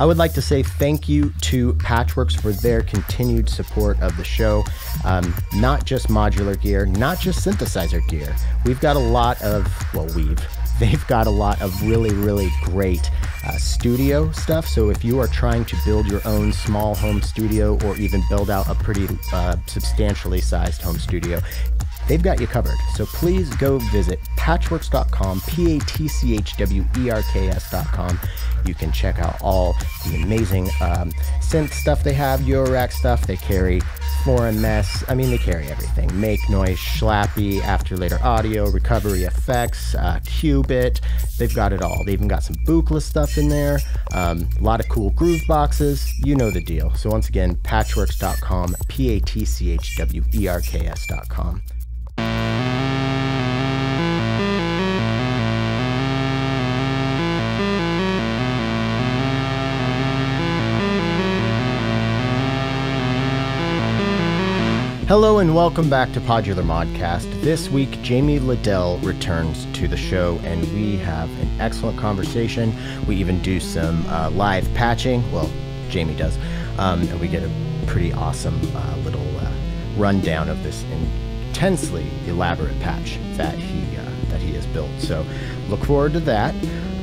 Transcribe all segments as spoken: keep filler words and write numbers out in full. I would like to say thank you to Patchwerks for their continued support of the show. Um, not just modular gear, not just synthesizer gear. We've got a lot of, well, we've, they've got a lot of really, really great uh, studio stuff. So if you are trying to build your own small home studio or even build out a pretty uh, substantially sized home studio, they've got you covered. So please go visit patchwerks dot com, P A T C H W E R K S dot com. You can check out all the amazing um, synth stuff they have, Eurorack stuff. They carry four M S. I mean, they carry everything. Make Noise, Schlappy, After Later Audio, Recovery Effects, uh, Qubit. They've got it all. They even got some Buchla stuff in there. Um, a lot of cool groove boxes. You know the deal. So once again, patchwerks dot com, P A T C H W E R K S dot com. Hello and welcome back to Podular Modcast. This week, Jamie Lidell returns to the show and we have an excellent conversation. We even do some uh, live patching. Well, Jamie does. Um, and we get a pretty awesome uh, little uh, rundown of this intensely elaborate patch that he, uh, that he has built. So look forward to that.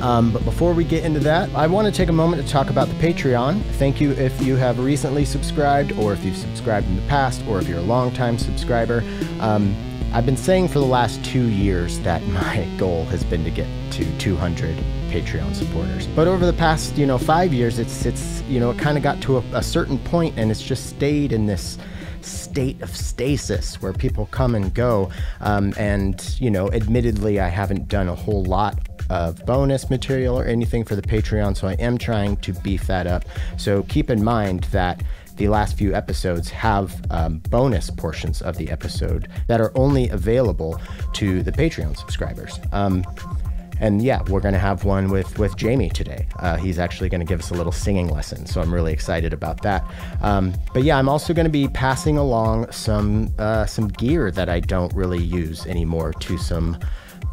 Um, but before we get into that, I want to take a moment to talk about the Patreon. Thank you if you have recently subscribed, or if you've subscribed in the past, or if you're a longtime subscriber. Um, I've been saying for the last two years that my goal has been to get to two hundred Patreon supporters. But over the past, you know, five years, it's, it's you know, it kind of got to a, a certain point, and it's just stayed in this state of stasis where people come and go. Um, and, you know, admittedly, I haven't done a whole lot of bonus material or anything for the Patreon, so I am trying to beef that up. So keep in mind that the last few episodes have um, bonus portions of the episode that are only available to the Patreon subscribers. Um, and yeah, we're gonna have one with, with Jamie today. Uh, he's actually gonna give us a little singing lesson, so I'm really excited about that. Um, but yeah, I'm also gonna be passing along some, uh, some gear that I don't really use anymore to some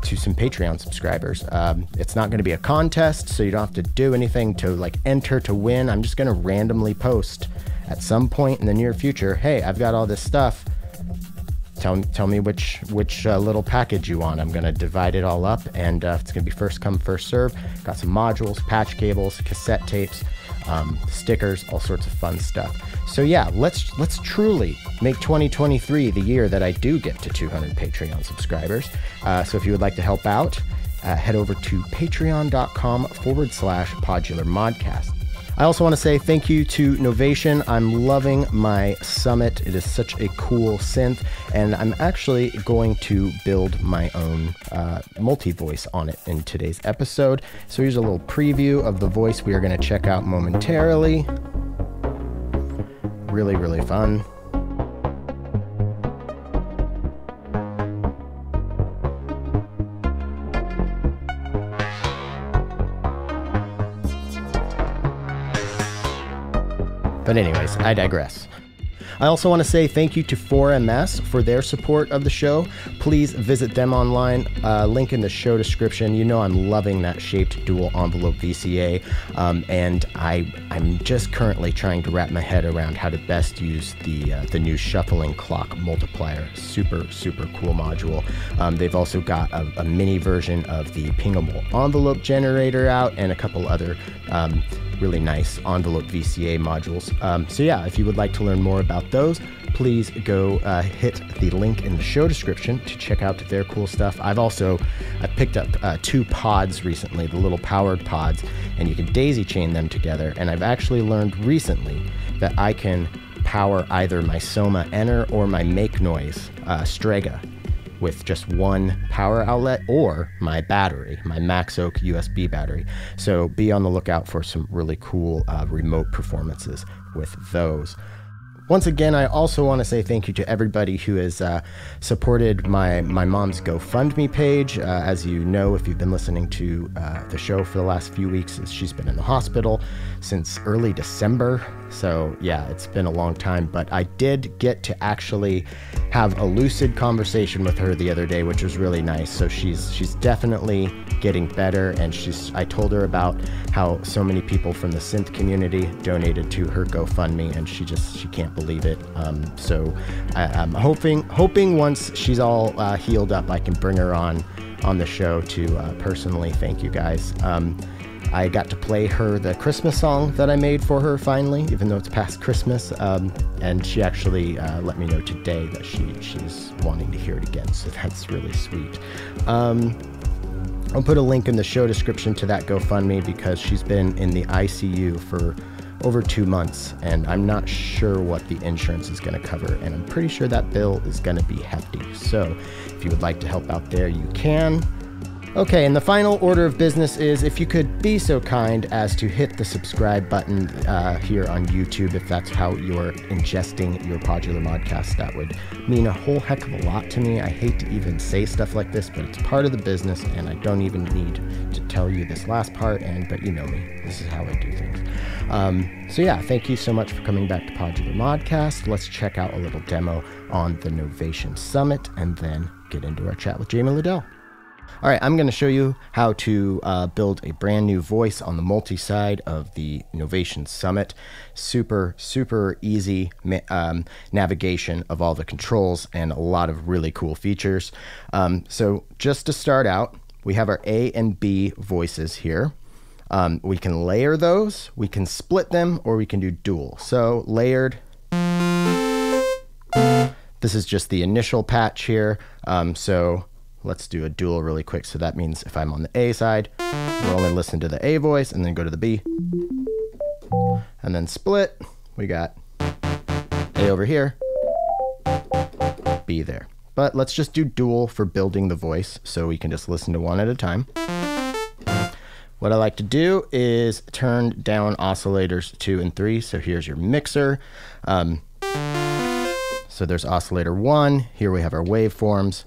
to some Patreon subscribers. Um, it's not gonna be a contest, so you don't have to do anything to like enter to win. I'm just gonna randomly post at some point in the near future, hey, I've got all this stuff. Tell, tell me which, which uh, little package you want. I'm gonna divide it all up, and uh, it's gonna be first come, first serve. Got some modules, patch cables, cassette tapes, um, stickers, all sorts of fun stuff. So yeah, let's let's truly make twenty twenty-three the year that I do get to two hundred Patreon subscribers. Uh, so if you would like to help out, uh, head over to patreon.com forward slash Podular Modcast. I also want to say thank you to Novation. I'm loving my Summit. It is such a cool synth, and I'm actually going to build my own uh, multi-voice on it in today's episode. So here's a little preview of the voice we are going to check out momentarily. Really, really fun. But anyways, I digress. I also want to say thank you to four M S for their support of the show. Please visit them online, uh, link in the show description. You know I'm loving that shaped dual envelope V C A, um, and I, I'm just currently trying to wrap my head around how to best use the, uh, the new shuffling clock multiplier. Super, super cool module. Um, they've also got a, a mini version of the pingable envelope generator out, and a couple other um, really nice envelope V C A modules. Um, so yeah, if you would like to learn more about those, please go uh, hit the link in the show description to check out their cool stuff. I've also I picked up uh, two pods recently, the little powered pods, and you can daisy chain them together. And I've actually learned recently that I can power either my Soma Enter or my Make Noise uh, Strega with just one power outlet, or my battery, my Max Oak U S B battery. So be on the lookout for some really cool uh, remote performances with those. Once again, I also want to say thank you to everybody who has uh, supported my, my mom's GoFundMe page. Uh, as you know, if you've been listening to uh, the show for the last few weeks, she's been in the hospital since early December. So yeah, it's been a long time, but I did get to actually have a lucid conversation with her the other day, which was really nice. So she's, she's definitely getting better, and she's, I told her about how so many people from the synth community donated to her GoFundMe, and she just, she can't believe it. Um, so I, I'm hoping, hoping once she's all uh, healed up, I can bring her on, on the show to uh, personally thank you guys. Um, I got to play her the Christmas song that I made for her finally, even though it's past Christmas. Um, and she actually uh, let me know today that she she's wanting to hear it again, so that's really sweet. Um, I'll put a link in the show description to that GoFundMe, because she's been in the I C U for over two months, and I'm not sure what the insurance is going to cover, and I'm pretty sure that bill is going to be hefty. So if you would like to help out there, you can. Okay, and the final order of business is if you could be so kind as to hit the subscribe button uh, here on YouTube, if that's how you're ingesting your Podular Modcast. That would mean a whole heck of a lot to me. I hate to even say stuff like this, but it's part of the business, and I don't even need to tell you this last part, and but you know me. This is how I do things. Um, so yeah, thank you so much for coming back to Podular Modcast. Let's check out a little demo on the Novation Summit, and then get into our chat with Jamie Lidell. All right, I'm going to show you how to uh, build a brand new voice on the multi-side of the Novation Summit. Super, super easy um, navigation of all the controls and a lot of really cool features. Um, so just to start out, we have our A and B voices here. Um, we can layer those, we can split them, or we can do dual. So layered. This is just the initial patch here. Um, so... Let's do a dual really quick. So that means if I'm on the A side, we'll only listen to the A voice and then go to the B. And then split, we got A over here, B there. But let's just do dual for building the voice, so we can just listen to one at a time. What I like to do is turn down oscillators two and three. So here's your mixer. Um, so there's oscillator one. Here we have our waveforms.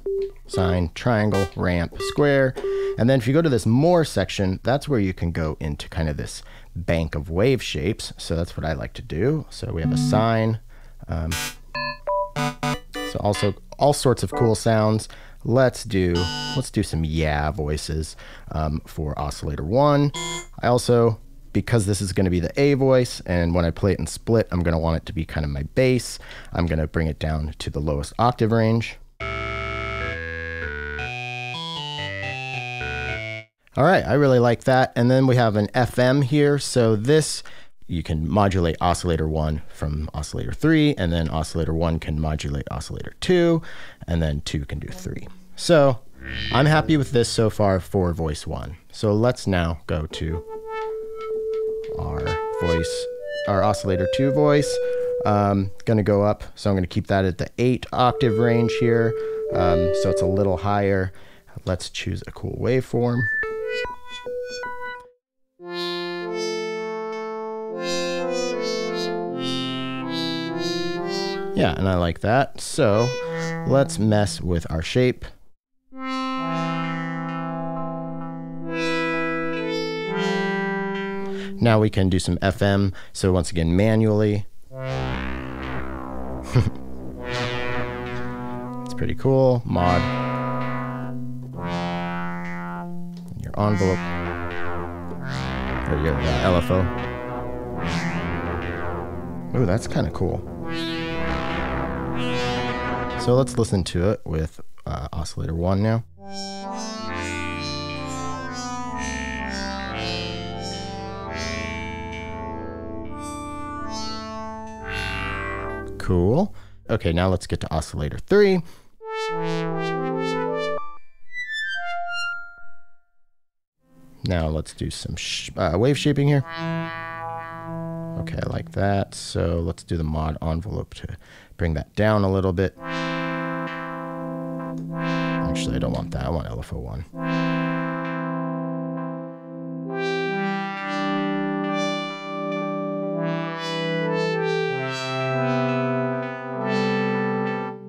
Sine, triangle, ramp, square. And then if you go to this more section, that's where you can go into kind of this bank of wave shapes. So that's what I like to do. So we have a sine. Um, so also all sorts of cool sounds. Let's do, let's do some yeah voices um, for oscillator one. I also, because this is going to be the A voice, and when I play it in split, I'm going to want it to be kind of my bass. I'm going to bring it down to the lowest octave range. All right, I really like that. And then we have an F M here. So this, you can modulate oscillator one from oscillator three, and then oscillator one can modulate oscillator two, and then two can do three. So I'm happy with this so far for voice one. So let's now go to our voice, our oscillator two voice. Um, gonna go up, so I'm gonna keep that at the eight octave range here. Um, so it's a little higher. Let's choose a cool waveform. Yeah, and I like that. So let's mess with our shape. Now we can do some F M. So once again, manually. It's pretty cool. Mod. And your envelope. Or your uh, L F O. Ooh, that's kind of cool. So let's listen to it with uh, oscillator one now. Cool. Okay, now let's get to oscillator three. Now let's do some sh uh, wave shaping here. Okay, I like that. So let's do the mod envelope to bring that down a little bit. Actually, I don't want that. I want L F O one.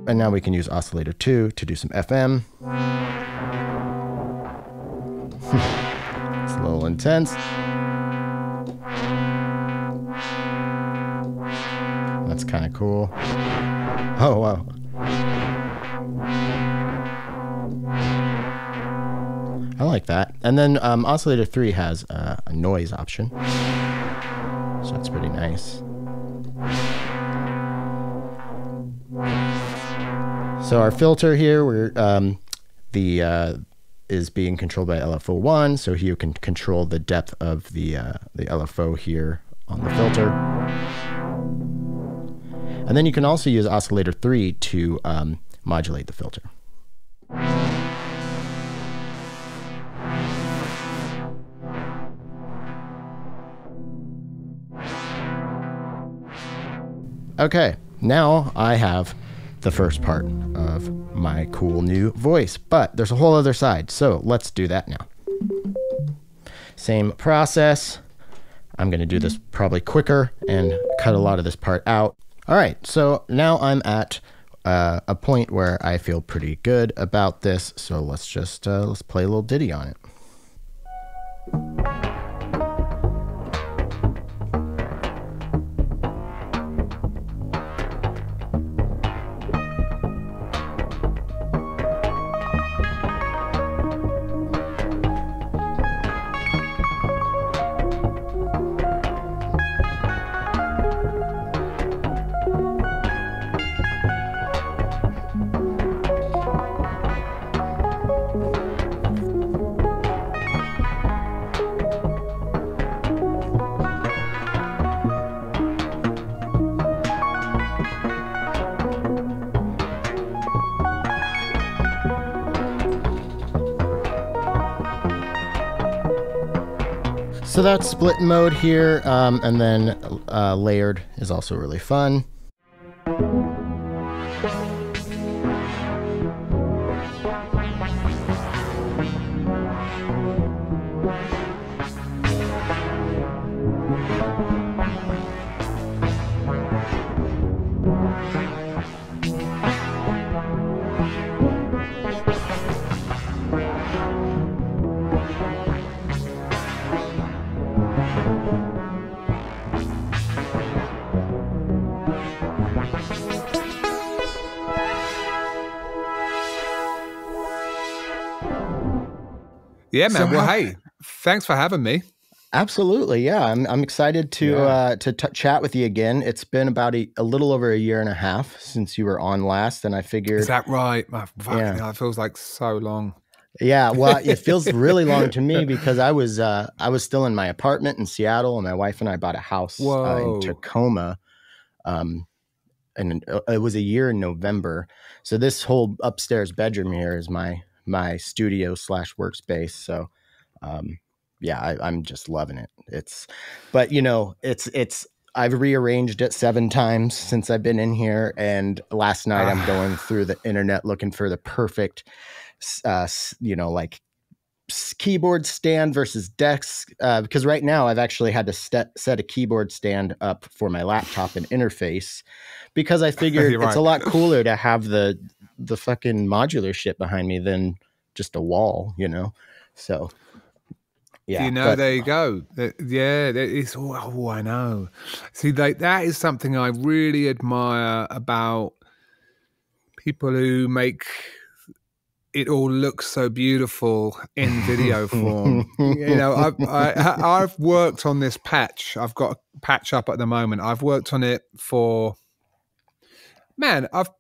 And now we can use oscillator two to do some F M. It's a little intense. That's kind of cool. Oh, wow. I like that. And then um, Oscillator three has uh, a noise option, so that's pretty nice. So our filter here, we're um, the uh, is being controlled by L F O one, so here you can control the depth of the uh, the L F O here on the filter. And then you can also use Oscillator three to um, modulate the filter. Okay, now I have the first part of my cool new voice, but there's a whole other side, so let's do that now. Same process. I'm gonna do this probably quicker and cut a lot of this part out. All right, so now I'm at uh, a point where I feel pretty good about this, so let's just uh, let's play a little ditty on it. So that's split mode here, um, and then uh, layered is also really fun. Yeah, man. So, well, hey, thanks for having me. Absolutely. Yeah, I'm, I'm excited to yeah. uh, to t chat with you again. It's been about a, a little over a year and a half since you were on last, and I figured... Is that right? Oh, yeah. It feels like so long. Yeah, well, it feels really long to me because I was, uh, I was still in my apartment in Seattle, and my wife and I bought a house uh, in Tacoma. Um, and it was a year in November. So this whole upstairs bedroom here is my... my studio slash workspace. So, um, yeah, I, I'm just loving it. It's, but you know, it's, it's, I've rearranged it seven times since I've been in here. And last night I'm going through the internet looking for the perfect, uh, you know, like keyboard stand versus desk. Uh, because right now I've actually had to set, set a keyboard stand up for my laptop and interface because I figured it's right. a lot cooler to have the, the fucking modular shit behind me than just a wall, you know? So, yeah. You know, but, there you go. Yeah, it's all, oh, I know. See, they, that is something I really admire about people who make it all look so beautiful in video form. You know, I've, I, I've worked on this patch. I've got a patch up at the moment. I've worked on it for, man, I've,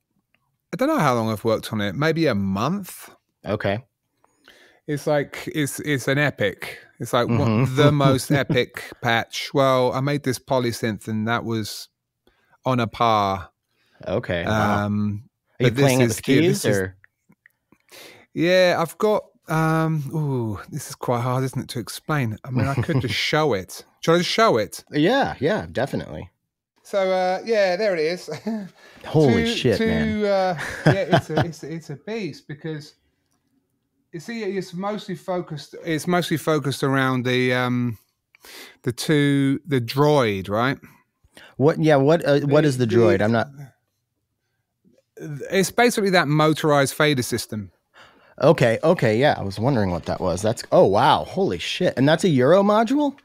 I don't know how long I've worked on it. Maybe a month. Okay. It's like it's it's an epic. It's like mm-hmm. what, the most epic patch. Well, I made this polysynth, and that was on a par. Okay. Um, wow. Are you playing with keys yeah, or? Is, yeah, I've got. Um, ooh, this is quite hard, isn't it, to explain? I mean, I could just show it. Should I just show it? Yeah. Yeah. Definitely. So, uh, yeah, there it is. Holy to, shit, to, man. Uh, yeah, it's a, it's, a, it's a beast because, you see, it's mostly focused, it's mostly focused around the, um, the two, the droid, right? What, yeah, what, uh, what is the droid? I'm not. It's basically that motorized fader system. Okay, okay, yeah, I was wondering what that was. That's, oh, wow, holy shit. And that's a Euro module?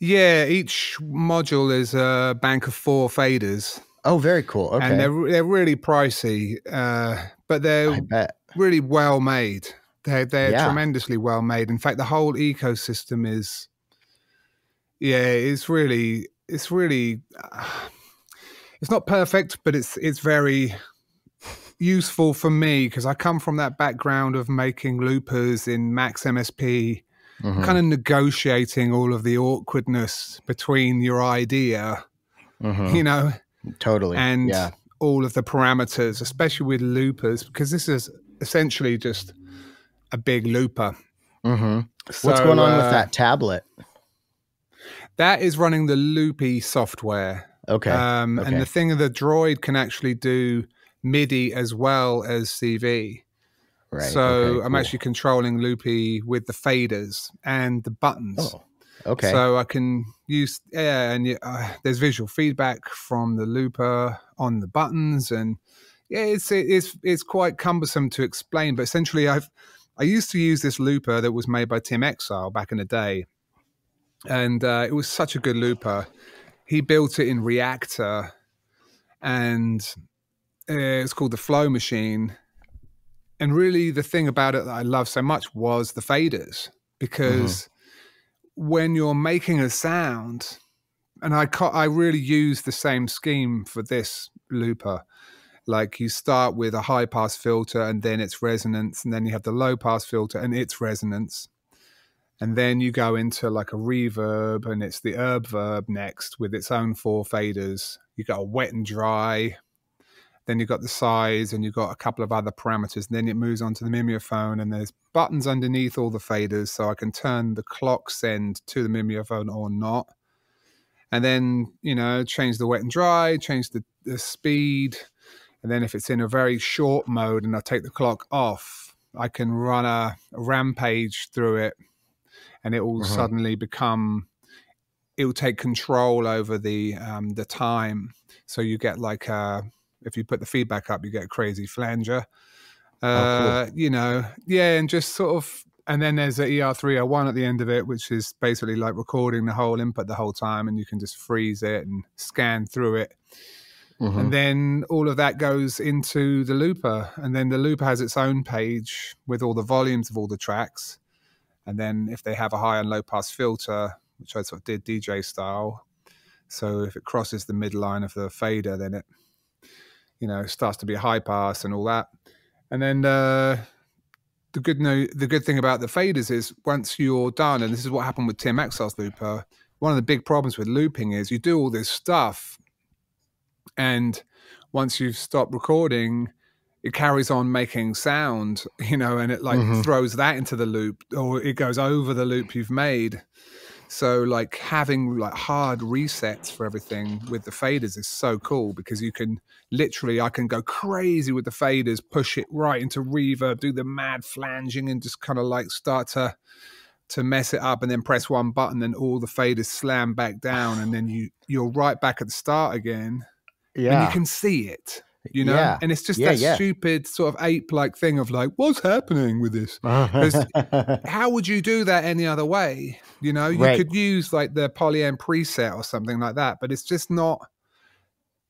Yeah, each module is a bank of four faders. Oh, very cool. Okay. And they're, they're really pricey, uh, but they're really well made. They're, they're yeah. tremendously well made. In fact, the whole ecosystem is, yeah, it's really, it's really, uh, it's not perfect, but it's, it's very useful for me because I come from that background of making loopers in Max M S P, mm-hmm. kind of negotiating all of the awkwardness between your idea, mm-hmm. you know, totally, and yeah. all of the parameters, especially with loopers, because this is essentially just a big looper. Mm-hmm. So, what's going on uh, with that tablet? That is running the Loopy software. Okay. Um, okay. And the thing of the Droid can actually do MIDI as well as C V. Right. So okay, I'm cool. actually controlling Loopy with the faders and the buttons. Oh, okay. So I can use, yeah, and uh, there's visual feedback from the looper on the buttons. And yeah, it's, it's, it's quite cumbersome to explain, but essentially I've, I used to use this looper that was made by Tim Exile back in the day, and uh, it was such a good looper. He built it in Reactor, and uh, it's called the Flow Machine. And really the thing about it that I love so much was the faders, because mm-hmm. when you're making a sound, and I, ca I really use the same scheme for this looper. Like you start with a high pass filter and then its resonance, and then you have the low pass filter and its resonance. And then you go into like a reverb and it's the herb verb next with its own four faders. You got a wet and dry, then you've got the size and you've got a couple of other parameters. And then it moves on to the mimeophone, and there's buttons underneath all the faders. So I can turn the clock send to the mimeophone or not. And then, you know, change the wet and dry, change the, the speed. And then if it's in a very short mode and I take the clock off, I can run a, a rampage through it, and it will uh-huh. suddenly become, it will take control over the, um, the time. So you get like, a, if you put the feedback up, you get a crazy flanger, uh, oh, cool. you know, yeah. And just sort of, and then there's an E R three oh one at the end of it, which is basically like recording the whole input the whole time, and you can just freeze it and scan through it. Mm-hmm. And then all of that goes into the looper, and then the looper has its own page with all the volumes of all the tracks. And then if they have a high and low pass filter, which I sort of did D J style, so if it crosses the midline of the fader, then it, you know, starts to be a high pass and all that. And then uh, the good no, the good thing about the faders is once you're done, and this is what happened with Tim Exile's looper, one of the big problems with looping is you do all this stuff, and once you've stopped recording, it carries on making sound, you know, and it like mm-hmm. throws that into the loop, or it goes over the loop you've made. So like having like hard resets for everything with the faders is so cool, because you can literally, I can go crazy with the faders, push it right into reverb, do the mad flanging, and just kind of like start to, to mess it up, and then press one button and all the faders slam back down, and then you, you're right back at the start again. Yeah. And you can see it, you know? Yeah. And it's just yeah, that yeah. stupid sort of ape-like thing of like, what's happening with this? How would you do that any other way? You know, you right. could use like the polyend preset or something like that, but it's just not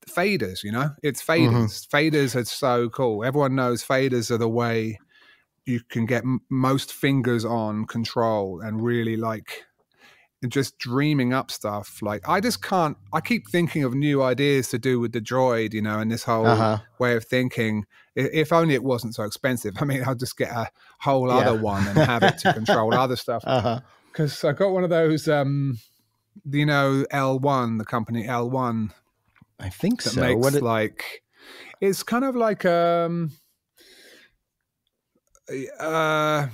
faders, you know? It's faders. Mm-hmm. Faders are so cool. Everyone knows faders are the way you can get m most fingers on control and really like... and just dreaming up stuff. Like I just can't, I keep thinking of new ideas to do with the Droid, you know, and this whole uh-huh. way of thinking. If only it wasn't so expensive. I mean, I'll just get a whole yeah. other one and have it to control other stuff. Because uh-huh. I got one of those, um, you know, L one, the company L one. I think that so. Makes what it... like, it's kind of like, um, uh,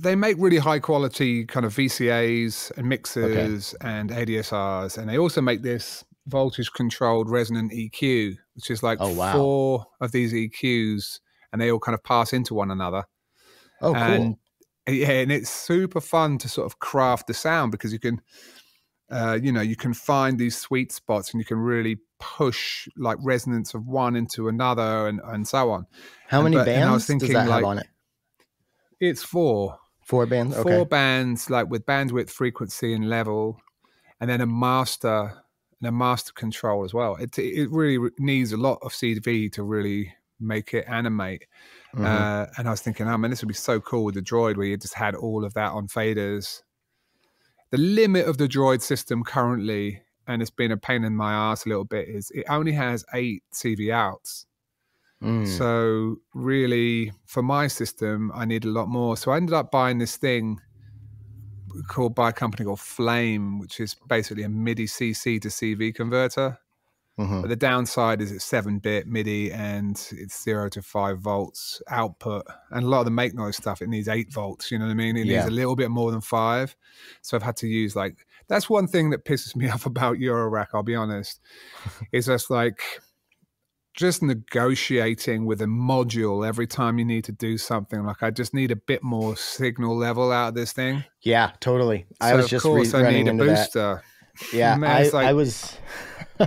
they make really high quality kind of V C As and mixers okay. and A D S Rs. And they also make this voltage controlled resonant E Q, which is like oh, wow. four of these E Qs, and they all kind of pass into one another. Oh, and, cool. Yeah, and it's super fun to sort of craft the sound, because you can, uh, you know, you can find these sweet spots, and you can really push like resonance of one into another, and, and so on. How many and, but, bands and I was thinking, does that have like, on it? It's four. Four bands? Okay. Four bands, like with bandwidth, frequency, and level, and then a master and a master control as well. It, it really needs a lot of C V to really make it animate. Mm-hmm. uh, and I was thinking, oh man, this would be so cool with the Droid, where you just had all of that on faders. The limit of the Droid system currently, and it's been a pain in my ass a little bit, is it only has eight C V outs. Mm. So really, for my system, I need a lot more. So I ended up buying this thing called by a company called Flame, which is basically a MIDI C C to C V converter. Mm-hmm. But the downside is it's seven bit MIDI and it's zero to five volts output. And a lot of the Make Noise stuff, it needs eight volts, you know what I mean? It yeah. needs a little bit more than five. So I've had to use, like, that's one thing that pisses me off about Eurorack, I'll be honest, is just like just negotiating with a module every time you need to do something. Like, I just need a bit more signal level out of this thing. Yeah, totally. So I was of just course I need a booster. That. Yeah, Man, I, like, I was... I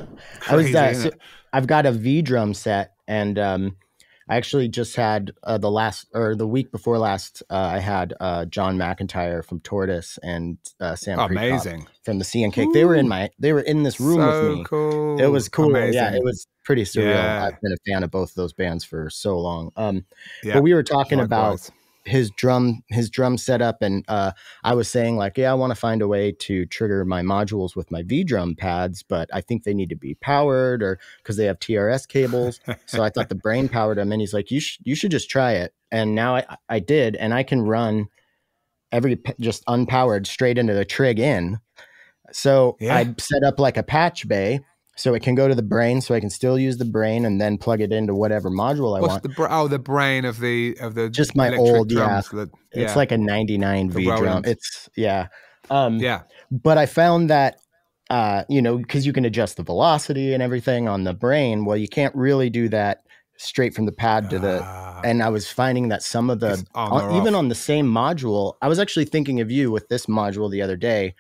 was, uh, so I've got a V-drum set, and um, I actually just had uh, the last or the week before last, uh, I had uh, John McIntyre from Tortoise and uh, Sam Amazing. from the C and Cake. Ooh. They were in my, they were in this room so with me. Cool. It was cool. Amazing. Yeah, it was pretty surreal. Yeah. I've been a fan of both of those bands for so long. Um, yeah. But we were talking Hard about words. his drum, his drum setup, and uh, I was saying, like, yeah, I want to find a way to trigger my modules with my V-drum pads, but I think they need to be powered, or because they have T R S cables. So I thought the brain powered them, and he's like, you should, you should just try it. And now I, I did, and I can run every just unpowered straight into the trig in. So yeah. I set up like a patch bay, so it can go to the brain, so I can still use the brain and then plug it into whatever module I What's want. The br oh, the brain of the of the just my old drums, yeah. The, yeah. It's like a ninety-nine V drum. It's yeah, um, yeah. But I found that uh, you know, because you can adjust the velocity and everything on the brain. Well, you can't really do that straight from the pad to the. Uh, and I was finding that some of the on even off. on the same module. I was actually thinking of you with this module the other day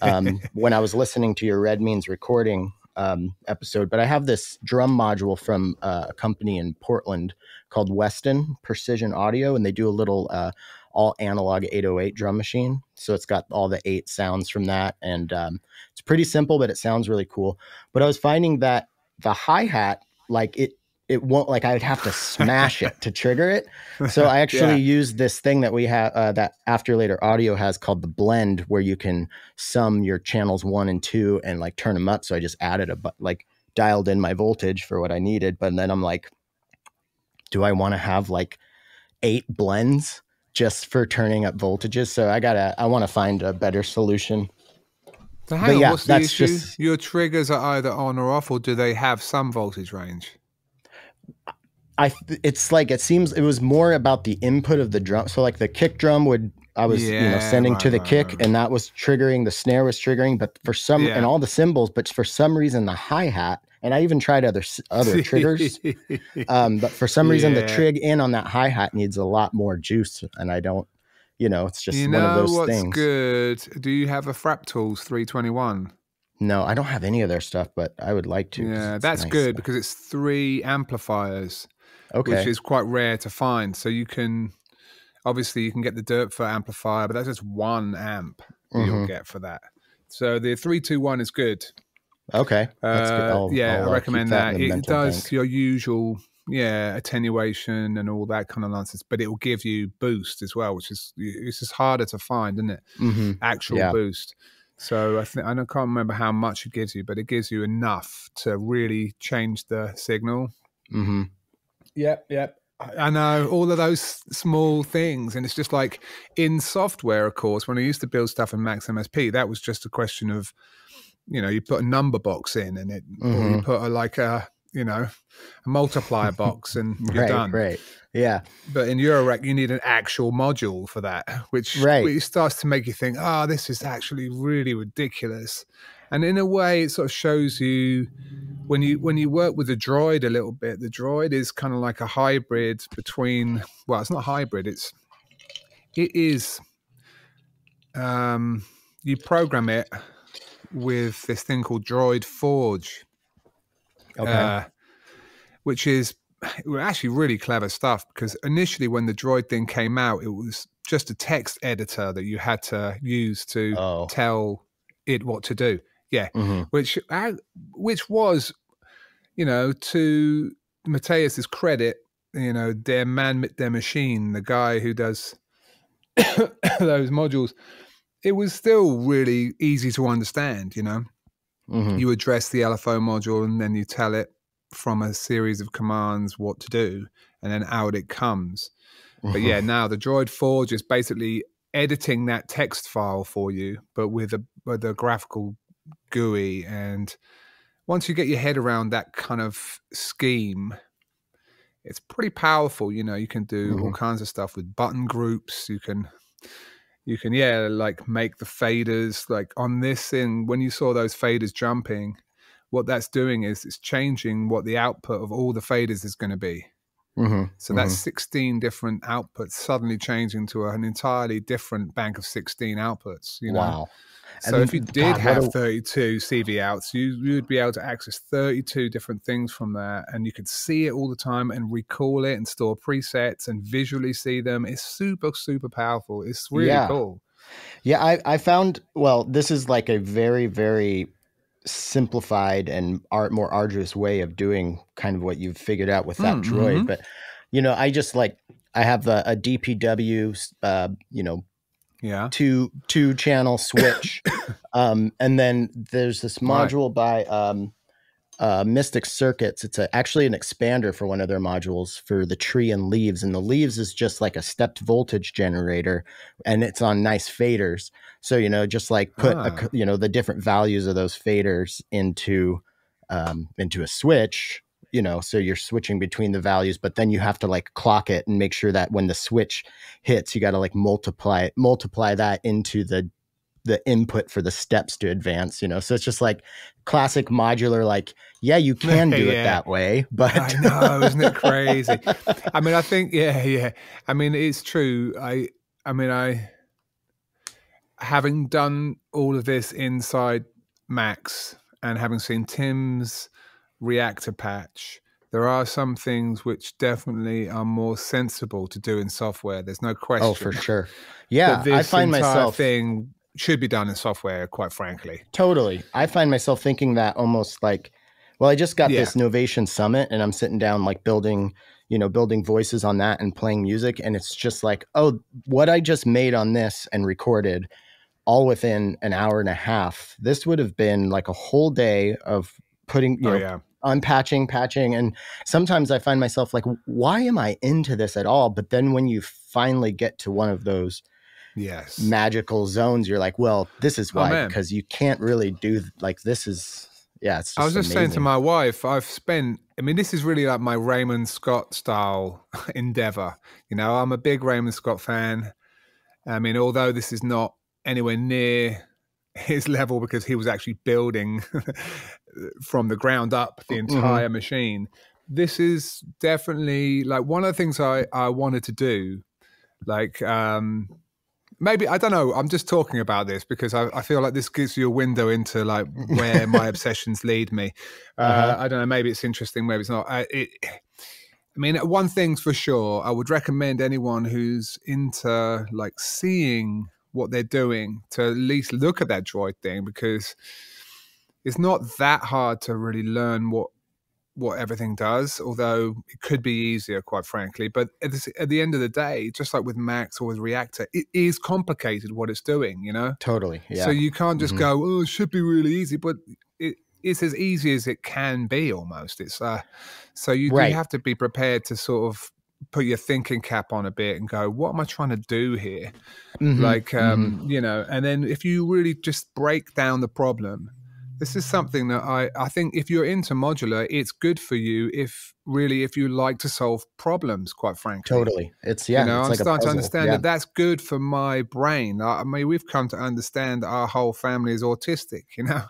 um, when I was listening to your Red Means Recording um episode. But I have this drum module from uh, a company in Portland called Weston Precision Audio, and they do a little uh all analog eight oh eight drum machine, so it's got all the eight sounds from that, and um it's pretty simple, but it sounds really cool. But I was finding that the hi-hat, like it it won't, like I would have to smash it to trigger it. So I actually yeah. used this thing that we have, uh, that After Later Audio has, called the Blend, where you can sum your channels one and two and like turn them up. So I just added a, but like dialed in my voltage for what I needed. But then I'm like, do I want to have like eight blends just for turning up voltages? So I gotta, I want to find a better solution. So hang on, yeah, what's the issue? Just, your triggers are either on or off, or do they have some voltage range? I it's like it seems it was more about the input of the drum. So like the kick drum would I was yeah, you know sending right, to the right, kick right, right. and that was triggering, the snare was triggering, but for some yeah. and all the cymbals, but for some reason the hi-hat, and I even tried other other triggers um but for some reason yeah. the trig in on that hi-hat needs a lot more juice, and I don't, you know, it's just you one know of those what's things. Good. Do you have a Fractals three twenty-one? No, I don't have any of their stuff, but I would like to. Yeah, that's nice good stuff. Because it's three amplifiers, okay. which is quite rare to find. So you can, obviously, you can get the Dirtfoot amplifier, but that's just one amp mm-hmm. you'll get for that. So the three two one is good. Okay, that's good. I'll, uh, yeah, I'll, I recommend that. that it does bank. your usual, yeah, attenuation and all that kind of nonsense, but it will give you boost as well, which is it's just harder to find, isn't it? Mm-hmm. Actual yeah. boost. So I think I can't remember how much it gives you, but it gives you enough to really change the signal. Mm-hmm. Yep, yep. I know all of those small things, and it's just like in software, of course. When I used to build stuff in Max M S P, that was just a question of, you know, you put a number box in, and it mm-hmm. or you put a, like a you know a multiplier box, and you're right, done. Right. Yeah. But in Eurorack, you need an actual module for that, which, right. which starts to make you think, oh, this is actually really ridiculous. And in a way, it sort of shows you when you when you work with the Droid a little bit, the Droid is kind of like a hybrid between, well, it's not hybrid. It's, it is, um, you program it with this thing called Droid Forge, okay. uh, which is, it was actually really clever stuff, because initially when the Droid thing came out, it was just a text editor that you had to use to oh. tell it what to do. Yeah, mm-hmm. which I, which was, you know, to Mateus's credit, you know, their man, their machine, the guy who does those modules, it was still really easy to understand, you know. Mm-hmm. You address the L F O module and then you tell it from a series of commands what to do, and then out it comes. Mm-hmm. But yeah, now the Droid Forge is basically editing that text file for you, but with a, with a graphical G U I. And once you get your head around that kind of scheme, it's pretty powerful. You know, you can do mm-hmm. all kinds of stuff with button groups. You can, you can, yeah, like make the faders, like on this thing, when you saw those faders jumping, what that's doing is it's changing what the output of all the faders is going to be. Mm-hmm. So that's mm-hmm. sixteen different outputs suddenly changing to an entirely different bank of sixteen outputs. You know? Wow. So and if you did God, have thirty-two C V outs, you, you'd be able to access thirty-two different things from there, and you could see it all the time and recall it and store presets and visually see them. It's super, super powerful. It's really yeah. cool. Yeah, I, I found, well, this is like a very, very simplified and art more arduous way of doing kind of what you've figured out with that mm, droid. Mm-hmm. But, you know, I just like, I have a, a D P W, uh, you know, yeah, two, two channel switch. um, and then there's this module right. by um, uh, Mystic Circuits. It's a, actually an expander for one of their modules for the tree and leaves. And the leaves is just like a stepped voltage generator, and it's on nice faders. So, you know, just like put, ah. a, you know, the different values of those faders into, um, into a switch, you know, so you're switching between the values, but then you have to like clock it and make sure that when the switch hits, you got to like multiply it, multiply that into the, the input for the steps to advance, you know? So it's just like classic modular, like, yeah, you can do yeah. it that way, but. I know, isn't it crazy? I mean, I think, yeah, yeah. I mean, it's true. I, I mean, I. Having done all of this inside Max and having seen Tim's Reactor patch, there are some things which definitely are more sensible to do in software. There's no question. Oh, for sure. Yeah, I find myself thing should be done in software, quite frankly. Totally. I find myself thinking that almost like, well, I just got yeah. this Novation Summit, and I'm sitting down like building, you know, building voices on that and playing music. And it's just like, oh, what I just made on this and recorded all within an hour and a half, this would have been like a whole day of putting, you oh, know, yeah. unpatching, patching. And sometimes I find myself like, why am I into this at all? But then when you finally get to one of those yes. magical zones, you're like, well, this is why, because oh, you can't really do like, this is, yeah. It's just I was just amazing. Saying to my wife, I've spent, I mean, this is really like my Raymond Scott style endeavor. You know, I'm a big Raymond Scott fan. I mean, although this is not anywhere near his level because he was actually building from the ground up the entire mm-hmm. machine. This is definitely like one of the things I, I wanted to do. Like um, maybe, I don't know, I'm just talking about this because I, I feel like this gives you a window into like where my obsessions lead me. Uh, uh-huh. I don't know, maybe it's interesting, maybe it's not. I, it, I mean, one thing's for sure, I would recommend anyone who's into like seeing what they're doing to at least look at that droid thing, because it's not that hard to really learn what what everything does, although it could be easier, quite frankly. But at the, at the end of the day, just like with Max or with Reactor, it is complicated what it's doing, you know? Totally, yeah. So you can't just mm-hmm. go, oh, it should be really easy, but it, it's as easy as it can be almost. It's uh, so you, right. you have to be prepared to sort of put your thinking cap on a bit and go, what am I trying to do here? Mm-hmm. Like, um, mm-hmm. you know, and then if you really just break down the problem, this is something that I, I think if you're into modular, it's good for you if really, if you like to solve problems, quite frankly. Totally. It's, yeah. You know, it's I'm like starting to understand yeah. that that's good for my brain. I mean, we've come to understand that our whole family is autistic, you know.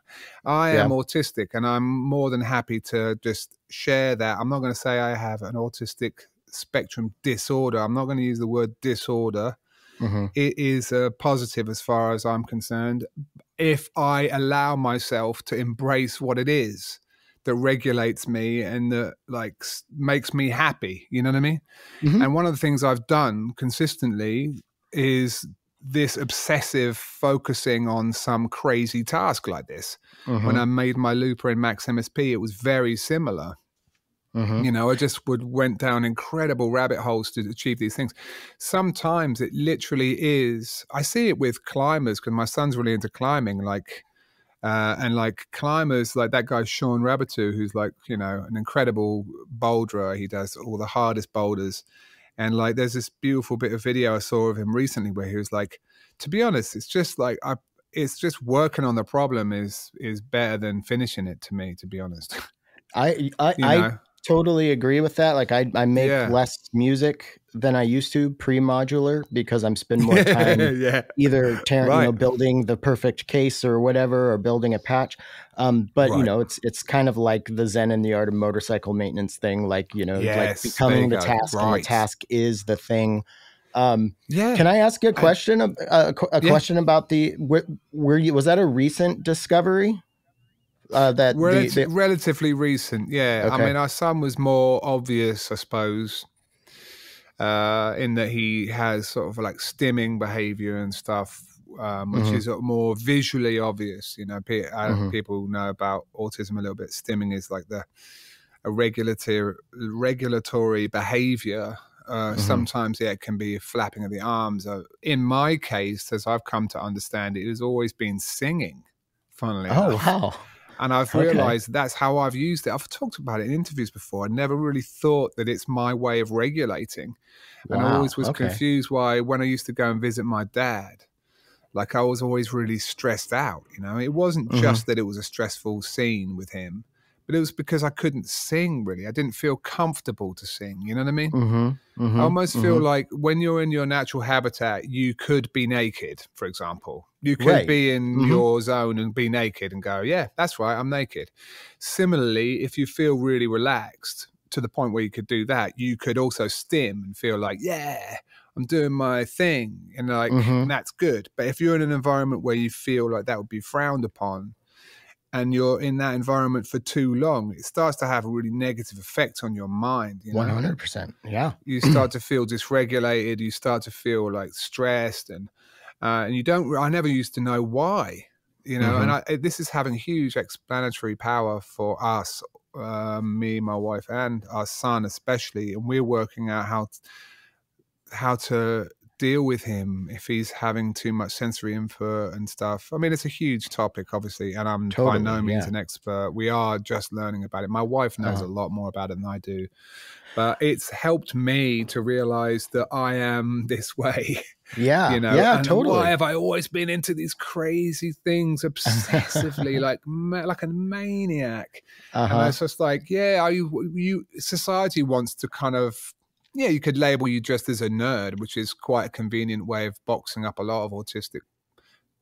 I yeah. am autistic, and I'm more than happy to just share that. I'm not going to say I have an autistic spectrum disorder. I'm not going to use the word disorder. Mm-hmm. It is a positive as far as I'm concerned, if I allow myself to embrace what it is that regulates me and that like makes me happy. You know what I mean? Mm-hmm. And one of the things I've done consistently is this obsessive focusing on some crazy task like this. Mm-hmm. When I made my looper in Max M S P, it was very similar. Mm-hmm. You know, I just would went down incredible rabbit holes to achieve these things. Sometimes it literally is, I see it with climbers because my son's really into climbing, like, uh, and like climbers, like that guy, Sean Rabatou, who's like, you know, an incredible boulderer. He does all the hardest boulders. And like, there's this beautiful bit of video I saw of him recently where he was like, to be honest, it's just like, I, it's just working on the problem is, is better than finishing it to me, to be honest. I, I, you know? I, totally agree with that. Like I, I make yeah. less music than I used to pre-modular because I'm spending more time yeah. either tearing, right. you know, building the perfect case or whatever, or building a patch. Um, but right. you know, it's it's kind of like the Zen in the Art of Motorcycle Maintenance thing. Like you know, yes, like becoming the go. task, right. and the task is the thing. Um, yeah. Can I ask you a question? I, a a yeah. question about the where, where you was that a recent discovery? Uh, that Relative, the, the... relatively recent, yeah. Okay. I mean, our son was more obvious, I suppose, uh, in that he has sort of like stimming behavior and stuff, um, which mm-hmm. is more visually obvious. You know, pe uh, mm-hmm. people know about autism a little bit. Stimming is like the a regulatory regulatory behavior. Uh, mm-hmm. Sometimes, yeah, it can be flapping of the arms. Uh, in my case, as I've come to understand it, it has always been singing. Funnily oh enough. wow. And I've realized okay. that's how I've used it. I've talked about it in interviews before. I never really thought that it's my way of regulating. Wow. And I always was okay. confused why when I used to go and visit my dad, like I was always really stressed out. You know, it wasn't mm-hmm. just that it was a stressful scene with him, but it was because I couldn't sing really. I didn't feel comfortable to sing. You know what I mean? Mm-hmm. Mm-hmm. I almost mm-hmm. feel like when you're in your natural habitat, you could be naked, for example. You could right. be in mm-hmm. your zone and be naked and go, yeah, that's right, I'm naked. Similarly, if you feel really relaxed to the point where you could do that, you could also stim and feel like, yeah, I'm doing my thing. And like, mm-hmm. that's good. But if you're in an environment where you feel like that would be frowned upon and you're in that environment for too long, it starts to have a really negative effect on your mind. You know? one hundred percent. Yeah. You start to feel dysregulated. You start to feel like stressed and, Uh, and you don't, I never used to know why, you know, mm-hmm. and I, this is having huge explanatory power for us, uh, me, my wife, and our son especially. And we're working out how, how to deal with him if he's having too much sensory input and stuff. I mean, it's a huge topic, obviously, and I'm totally, by no means yeah. an expert. We are just learning about it. My wife knows uh-huh. a lot more about it than I do, but it's helped me to realize that I am this way. Yeah, you know, yeah, and totally. Why have I always been into these crazy things obsessively, like ma like a maniac? Uh-huh. And it's just like, yeah, you, you society wants to kind of, yeah, you could label you just as a nerd, which is quite a convenient way of boxing up a lot of autistic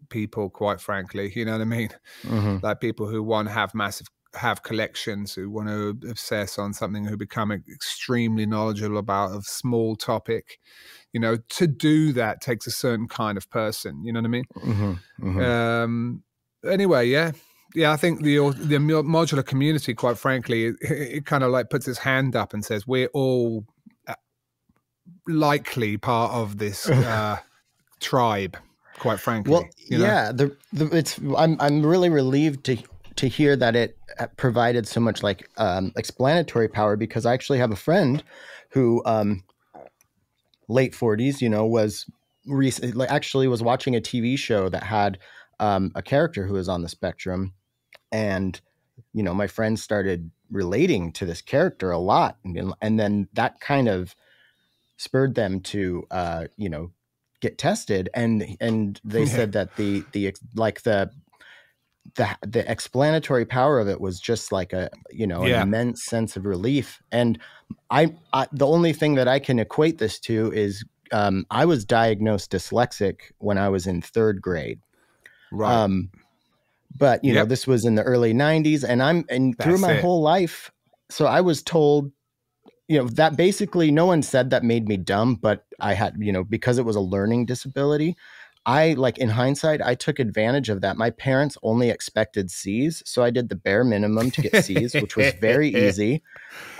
people, quite frankly. You know what I mean? Mm-hmm. Like people who want to have massive, have collections, who want to obsess on something, who become extremely knowledgeable about a small topic. You know, to do that takes a certain kind of person. You know what I mean? Mm-hmm. Mm-hmm. Um, anyway, yeah. Yeah, I think the the modular community, quite frankly, it, it kind of like puts its hand up and says, we're all likely part of this uh, tribe, quite frankly. Well, you know? yeah, the, the, it's. I'm I'm really relieved to to hear that it provided so much like um, explanatory power, because I actually have a friend who, um, late forties, you know, was recently actually was watching a T V show that had um, a character who was on the spectrum, and you know, my friend started relating to this character a lot, and, and then that kind of spurred them to, uh, you know, get tested. And, and they yeah. said that the, the, like the, the, the explanatory power of it was just like a, you know, yeah. an immense sense of relief. And I, I, the only thing that I can equate this to is, um, I was diagnosed dyslexic when I was in third grade. Right. Um, but you yep. know, this was in the early nineties, and I'm, and That's through my it. whole life. So I was told, you know, that basically no one said that made me dumb, but I had, you know, because it was a learning disability, I like in hindsight, I took advantage of that. My parents only expected C's. So I did the bare minimum to get C's, which was very easy.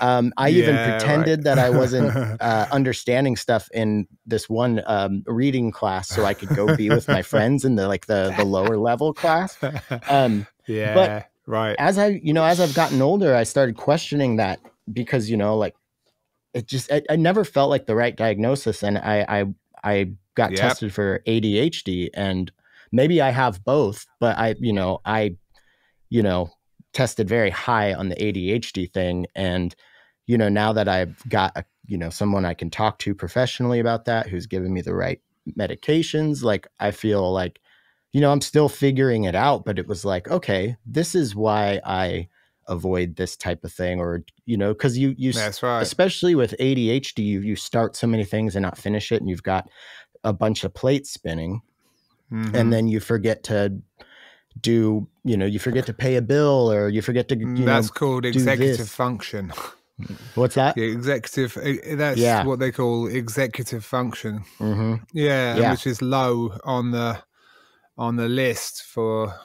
Um, I yeah, even pretended right. that I wasn't uh, understanding stuff in this one um, reading class so I could go be with my friends in the like the, the lower level class. Um, yeah, but right. As I, you know, as I've gotten older, I started questioning that because, you know, like it just, I, I never felt like the right diagnosis. And I, I, I got yep. tested for A D H D, and maybe I have both, but I, you know, I, you know, tested very high on the A D H D thing. And, you know, now that I've got, a, you know, someone I can talk to professionally about that, who's given me the right medications, like, I feel like, you know, I'm still figuring it out, but it was like, okay, this is why I avoid this type of thing. Or, you know, cause you, you, That's right. especially with A D H D, you, you start so many things and not finish it. And you've got a bunch of plates spinning, mm-hmm. and then you forget to do, you know, you forget to pay a bill, or you forget to, you that's know, called executive function. What's that? Yeah, executive. That's yeah. what they call executive function. Mm-hmm. yeah, yeah. Which is low on the, on the list for,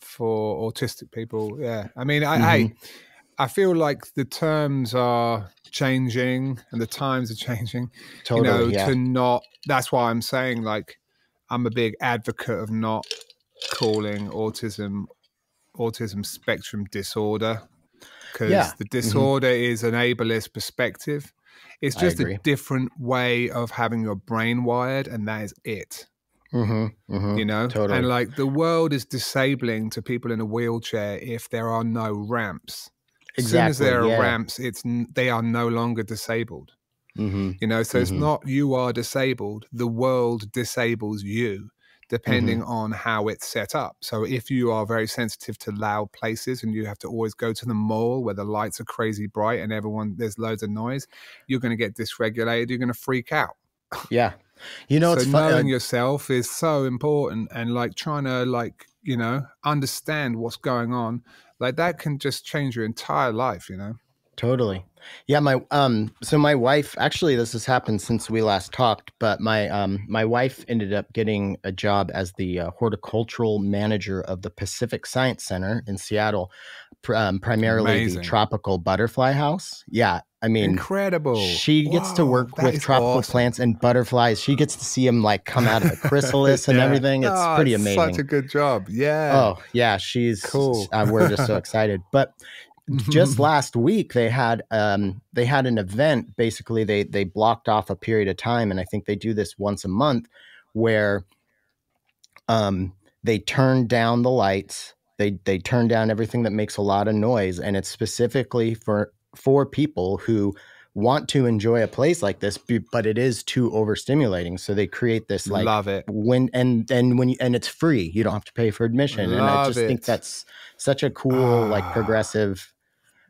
for autistic people. Yeah. I mean, I, mm-hmm. I, I feel like the terms are changing and the times are changing, totally, you know, yeah. to not, that's why I'm saying, like, I'm a big advocate of not calling autism, autism spectrum disorder, because yeah. the disorder mm-hmm. is an ableist perspective. It's just a different way of having your brain wired, and that is it. Mm-hmm, mm-hmm, you know, totally. And like, the world is disabling to people in a wheelchair if there are no ramps. Exactly, as soon as there yeah. are ramps, it's they are no longer disabled. Mm-hmm, you know, so mm-hmm. it's not you are disabled. The world disables you depending mm-hmm. on how it's set up. So if you are very sensitive to loud places and you have to always go to the mall where the lights are crazy bright and everyone there's loads of noise, you're going to get dysregulated. You're going to freak out. Yeah. You know, so it's knowing uh, yourself is so important, and like trying to like, you know, understand what's going on, like that can just change your entire life, you know? Totally. Yeah. My, um, so my wife, actually this has happened since we last talked, but my, um, my wife ended up getting a job as the uh, horticultural manager of the Pacific Science Center in Seattle, pr um, primarily Amazing. the tropical butterfly house. Yeah. I mean, incredible. She gets Whoa, to work with tropical awesome. plants and butterflies. She gets to see them like come out of a chrysalis yeah. and everything. It's oh, pretty it's amazing. Such a good job. Yeah. Oh yeah. She's cool. Uh, we're just so excited. But just last week they had, um, they had an event. Basically they, they blocked off a period of time. And I think they do this once a month where, um, they turn down the lights. They, they turn down everything that makes a lot of noise. And it's specifically for, for people who want to enjoy a place like this, but it is too overstimulating. So they create this like love it when and and when you, and it's free. You don't have to pay for admission. Love and I just it. think that's such a cool ah, like progressive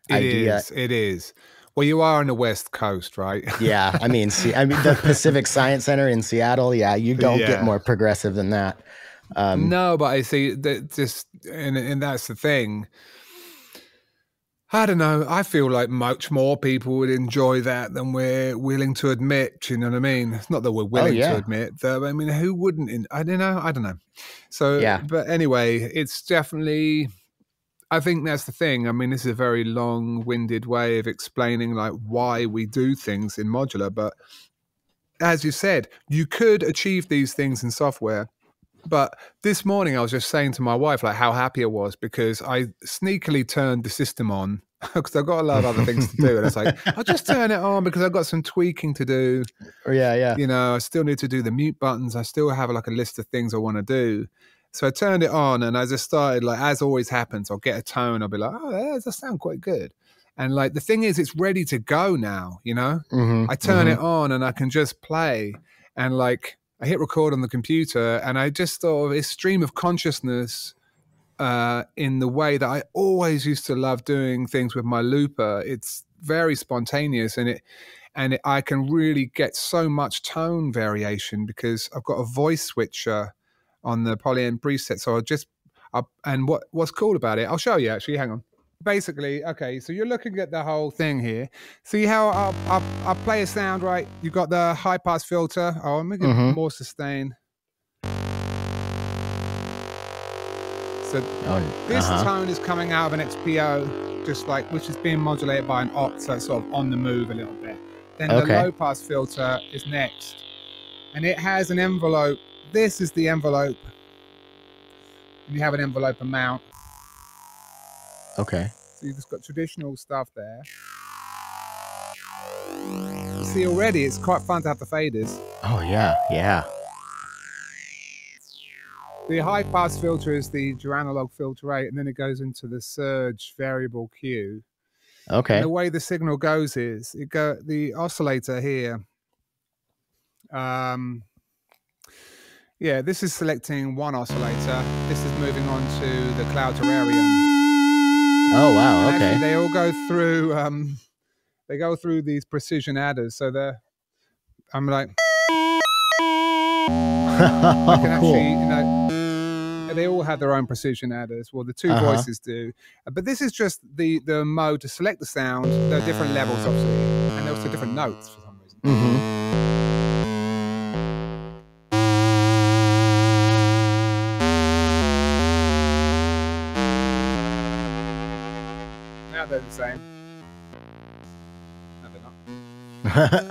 it idea. Is, it is. Well, you are on the West Coast, right? yeah, I mean, see, I mean the Pacific Science Center in Seattle. Yeah, you don't yeah. get more progressive than that. Um, no, but I see that just and and that's the thing. I don't know. I feel like much more people would enjoy that than we're willing to admit. Do you know what I mean? It's not that we're willing oh, yeah. to admit, though. I mean, who wouldn't? In, I don't know. I don't know. So, yeah. but anyway, it's definitely, I think that's the thing. I mean, this is a very long-winded way of explaining like why we do things in modular. But as you said, you could achieve these things in software. But this morning I was just saying to my wife, like how happy I was because I sneakily turned the system on because I've got a lot of other things to do. And it's like, I'll just turn it on because I've got some tweaking to do. Yeah, yeah. You know, I still need to do the mute buttons. I still have like a list of things I want to do. So I turned it on and I just started like, as always happens, I'll get a tone. I'll be like, oh, that does sound quite good. And like, the thing is, it's ready to go now, you know? Mm-hmm, I turn mm-hmm. it on and I can just play and like, I hit record on the computer and I just thought of a stream of consciousness uh, in the way that I always used to love doing things with my looper. It's very spontaneous and it, and it, I can really get so much tone variation because I've got a voice switcher on the Polyend preset. So I'll just, I'll, and what what's cool about it, I'll show you actually, hang on. Basically, okay, so you're looking at the whole thing here. See how I'll, I'll, I'll play a sound, right? You've got the high pass filter. Oh, I'm making mm-hmm. more sustain. So oh, this uh-huh. tone is coming out of an X P O, just like, which is being modulated by an oct, so it's sort of on the move a little bit. Then okay. the low pass filter is next. And it has an envelope. This is the envelope. And you have an envelope amount. Okay. See, it's got traditional stuff there. See, already it's quite fun to have the faders. Oh, yeah, yeah. The high pass filter is the analog filter eight, and then it goes into the surge variable Q. Okay. And the way the signal goes is it go the oscillator here. Um, yeah, this is selecting one oscillator. This is moving on to the cloud terrarium. Oh wow! And okay. Actually, they all go through. Um, they go through these precision adders. So they're. I'm like. I can cool. actually, you know. They all have their own precision adders. Well, the two uh-huh. voices do. But this is just the, the mode to select the sound. There are different levels, obviously. And there are also different notes for some reason. Mm-hmm. Now they're the same. No, they're not.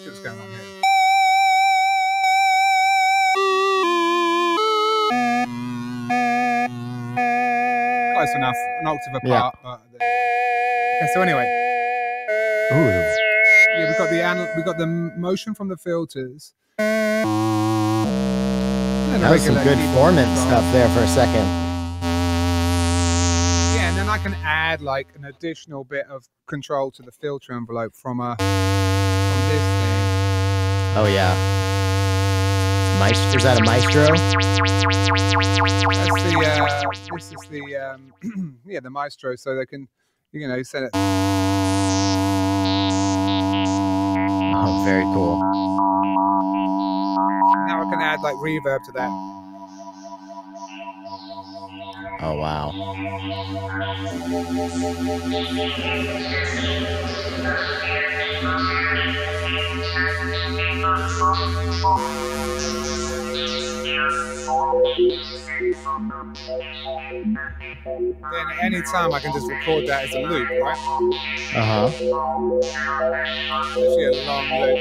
See what's going on here. Close enough, an octave apart. Yeah. But the... Okay, so anyway, Ooh. yeah, we've got the anal we got the motion from the filters. That was some good formant stuff there for a second. Yeah, and then I can add like an additional bit of control to the filter envelope from a from this thing. Oh yeah. Maestro, is that a Maestro? That's the, uh, this is the, um, yeah, the Maestro, so they can, you know, set it. Oh, very cool. Now I can add, like, reverb to that. Oh, wow. Then at any time I can just record that as a loop, right? Uh-huh. Actually a long loop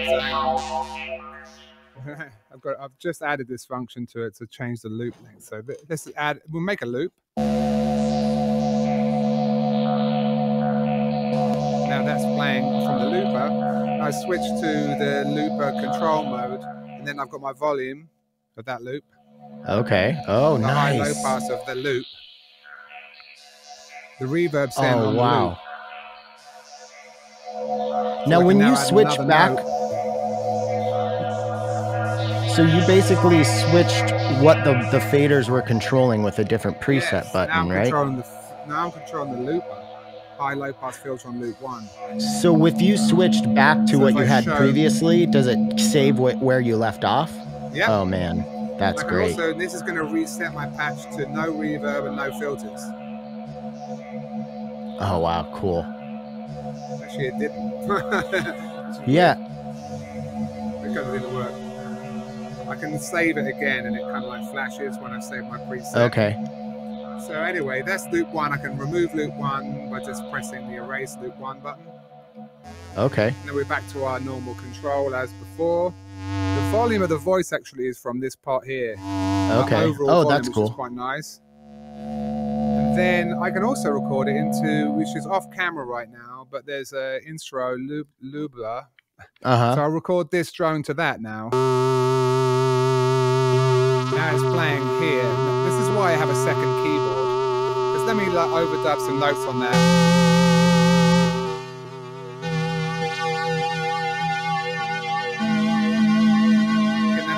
thing. I've got I've just added this function to it to change the loop length. So let's add we'll make a loop. Now that's playing from the looper. I switch to the looper control mode and then I've got my volume of that loop. Okay. Oh, the nice. The high-low pass of the loop. The reverb sound oh, on wow. the loop. So now, when now you switch back, note. so you basically switched what the, the faders were controlling with a different preset yes, button, now I'm right? Controlling the, now I'm controlling the loop. High-low pass filter on loop one. So with you switched back to so what you I had showed, previously, does it save what, where you left off? Yeah. Oh, man. That's I great. Also, this is going to reset my patch to no reverb and no filters. Oh, wow. Cool. Actually, it didn't. yeah. Because it didn't work. I can save it again, and it kind of like flashes when I save my preset. Okay. So anyway, that's loop one. I can remove loop one by just pressing the erase loop one button. Okay. Now we're back to our normal control as before. The volume of the voice actually is from this part here. Okay. Overall oh, volume, that's which cool. Is quite nice. And then I can also record it into, which is off camera right now, but there's a intro lub lubla. Uh-huh. So I'll record this drone to that now. Now it's playing here. This is why I have a second keyboard. Because let me like, overdub some notes on that.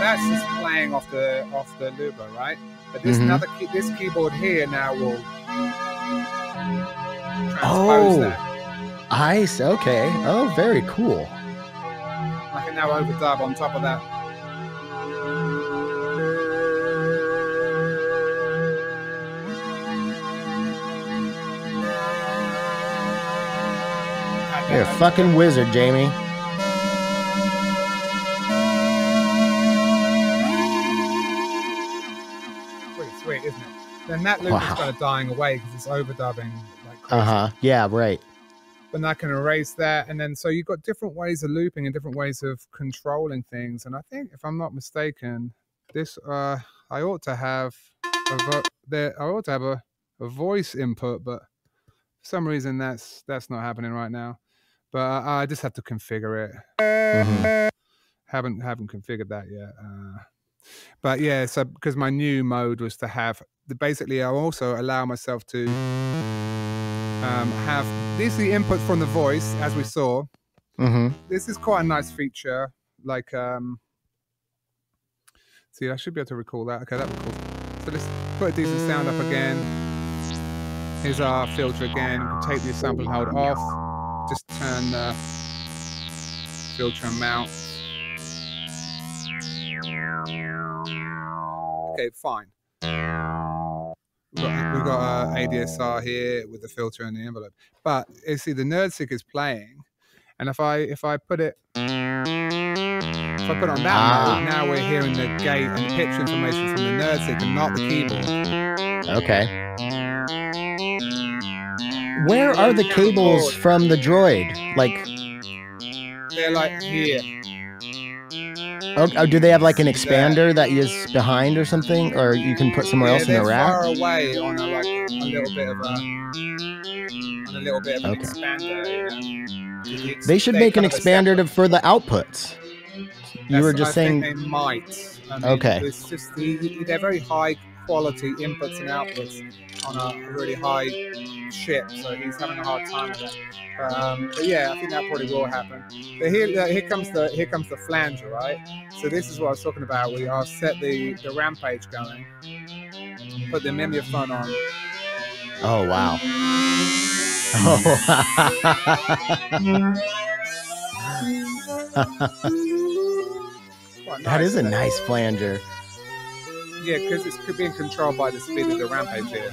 That's just playing off the off the looper, right? But this mm-hmm. another key, this keyboard here now will transpose oh, that. Ice, okay. Oh, very cool. I can now overdub on top of that. You're a fucking wizard, Jamie. Sweet, isn't it? Then that loop wow. is kind of dying away because it's overdubbing. Like uh-huh. Yeah, right. But I can erase that. And then so you've got different ways of looping and different ways of controlling things. And I think, if I'm not mistaken, this uh, I ought to have... a vo there, I ought to have a, a voice input, but for some reason that's that's not happening right now. But I, I just have to configure it. Mm-hmm. Haven't haven't configured that yet. Uh, but yeah, so because my new mode was to have basically, I also allow myself to um, have these are the inputs from the voice, as we saw. Mm-hmm. This is quite a nice feature. Like, um, see, I should be able to recall that. Okay, that recalls. So let's put a decent sound up again. Here's our filter again. We'll take the sample and hold off. Just turn the filter and mount. Okay, fine. We've got, we've got a A D S R here with the filter and the envelope. But you see, the Nerdseq is playing. And if I if I put it if I put it on that ah. mode, now we're hearing the gate and the pitch information from the Nerdseq and not the keyboard. Okay. Where are the cables from the Droid? Like they're like here. Oh, oh, do they have like an expander that is behind or something, or you can put somewhere yeah, else in the rack? Far away on a, like a little bit of a on a little bit of an okay. expander. You know? They should they make an expander to, for the outputs. You That's, were just I saying. Think they might. I mean, okay. It's just the, they're very high quality inputs and outputs on a really high chip, so he's having a hard time with that. Um, but yeah, I think that probably will happen. But here, uh, here comes the here comes the flanger, right? So this is what I was talking about. We are set the the rampage going. Put the Mimeophone on. Oh wow. Oh. Nice. That is a nice flanger. Yeah, because it's being controlled by the speed of the rampage here.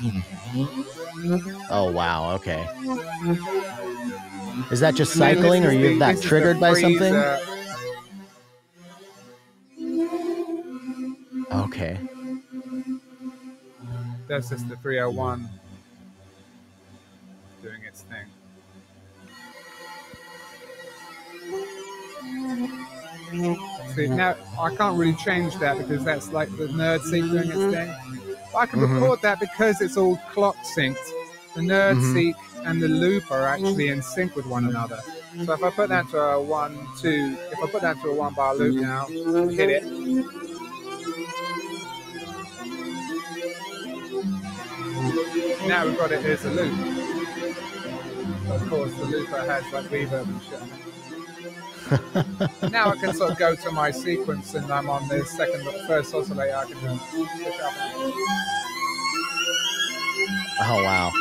Oh wow, okay. Is that just cycling, or you have that triggered by something? Okay. That's just the three oh one. Doing its thing. See, now I can't really change that because that's like the Nerdseq doing its thing. But I can mm-hmm. record that because it's all clock synced. The Nerdseq mm-hmm. and the loop are actually in sync with one another. So if I put that to a one, two, if I put that to a one bar loop now, hit it. Now we've got it as a loop. Of course, the looper has like reverb and shit. Now I can sort of go to my sequence, and I'm on the second, first oscillator. I can just push up. Oh wow!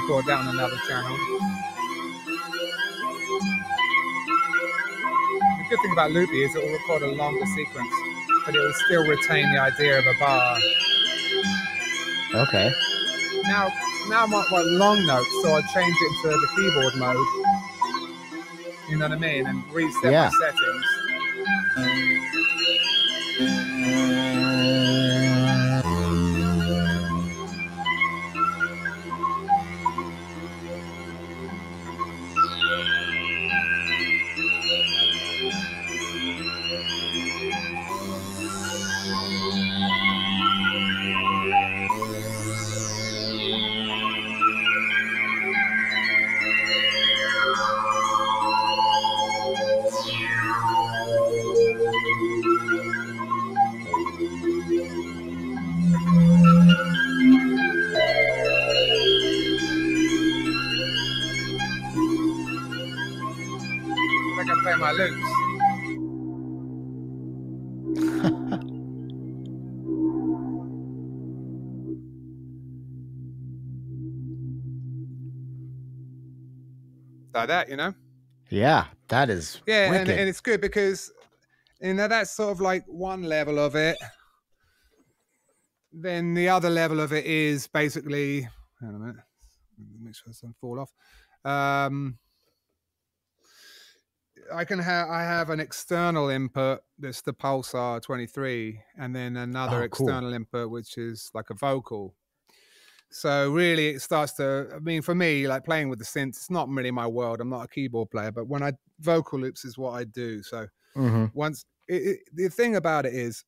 Record down another channel. The good thing about Loopy is it will record a longer sequence, but it will still retain the idea of a bar. Okay. Now, now I might want long notes, so I change it to the keyboard mode. You know what I mean? And reset yeah. my settings. Like that, you know. Yeah, that is yeah and, and it's good because you know that's sort of like one level of it. Then the other level of it is basically hang on a minute, make sure it doesn't fall off. um I can have I have an external input that's the pulsar twenty-three, and then another oh, external cool. input which is like a vocal. So really it starts to, I mean, for me, like playing with the synths, it's not really my world. I'm not a keyboard player, but when I, vocal loops is what I do. So mm-hmm. once it, it, the thing about it is,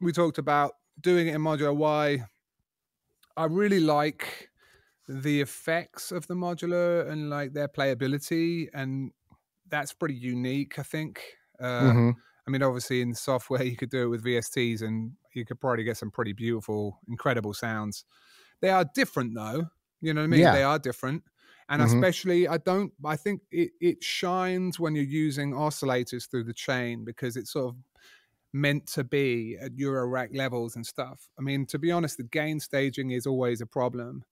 we talked about doing it in modular Y. I really like the effects of the modular and like their playability, and that's pretty unique, I think. Uh, mm-hmm. I mean, obviously in software you could do it with V S Ts and you could probably get some pretty beautiful, incredible sounds. They are different though. You know what I mean? Yeah. They are different. And mm-hmm. especially, I don't, I think it, it shines when you're using oscillators through the chain, because it's sort of meant to be at Eurorack levels and stuff. I mean, to be honest, the gain staging is always a problem,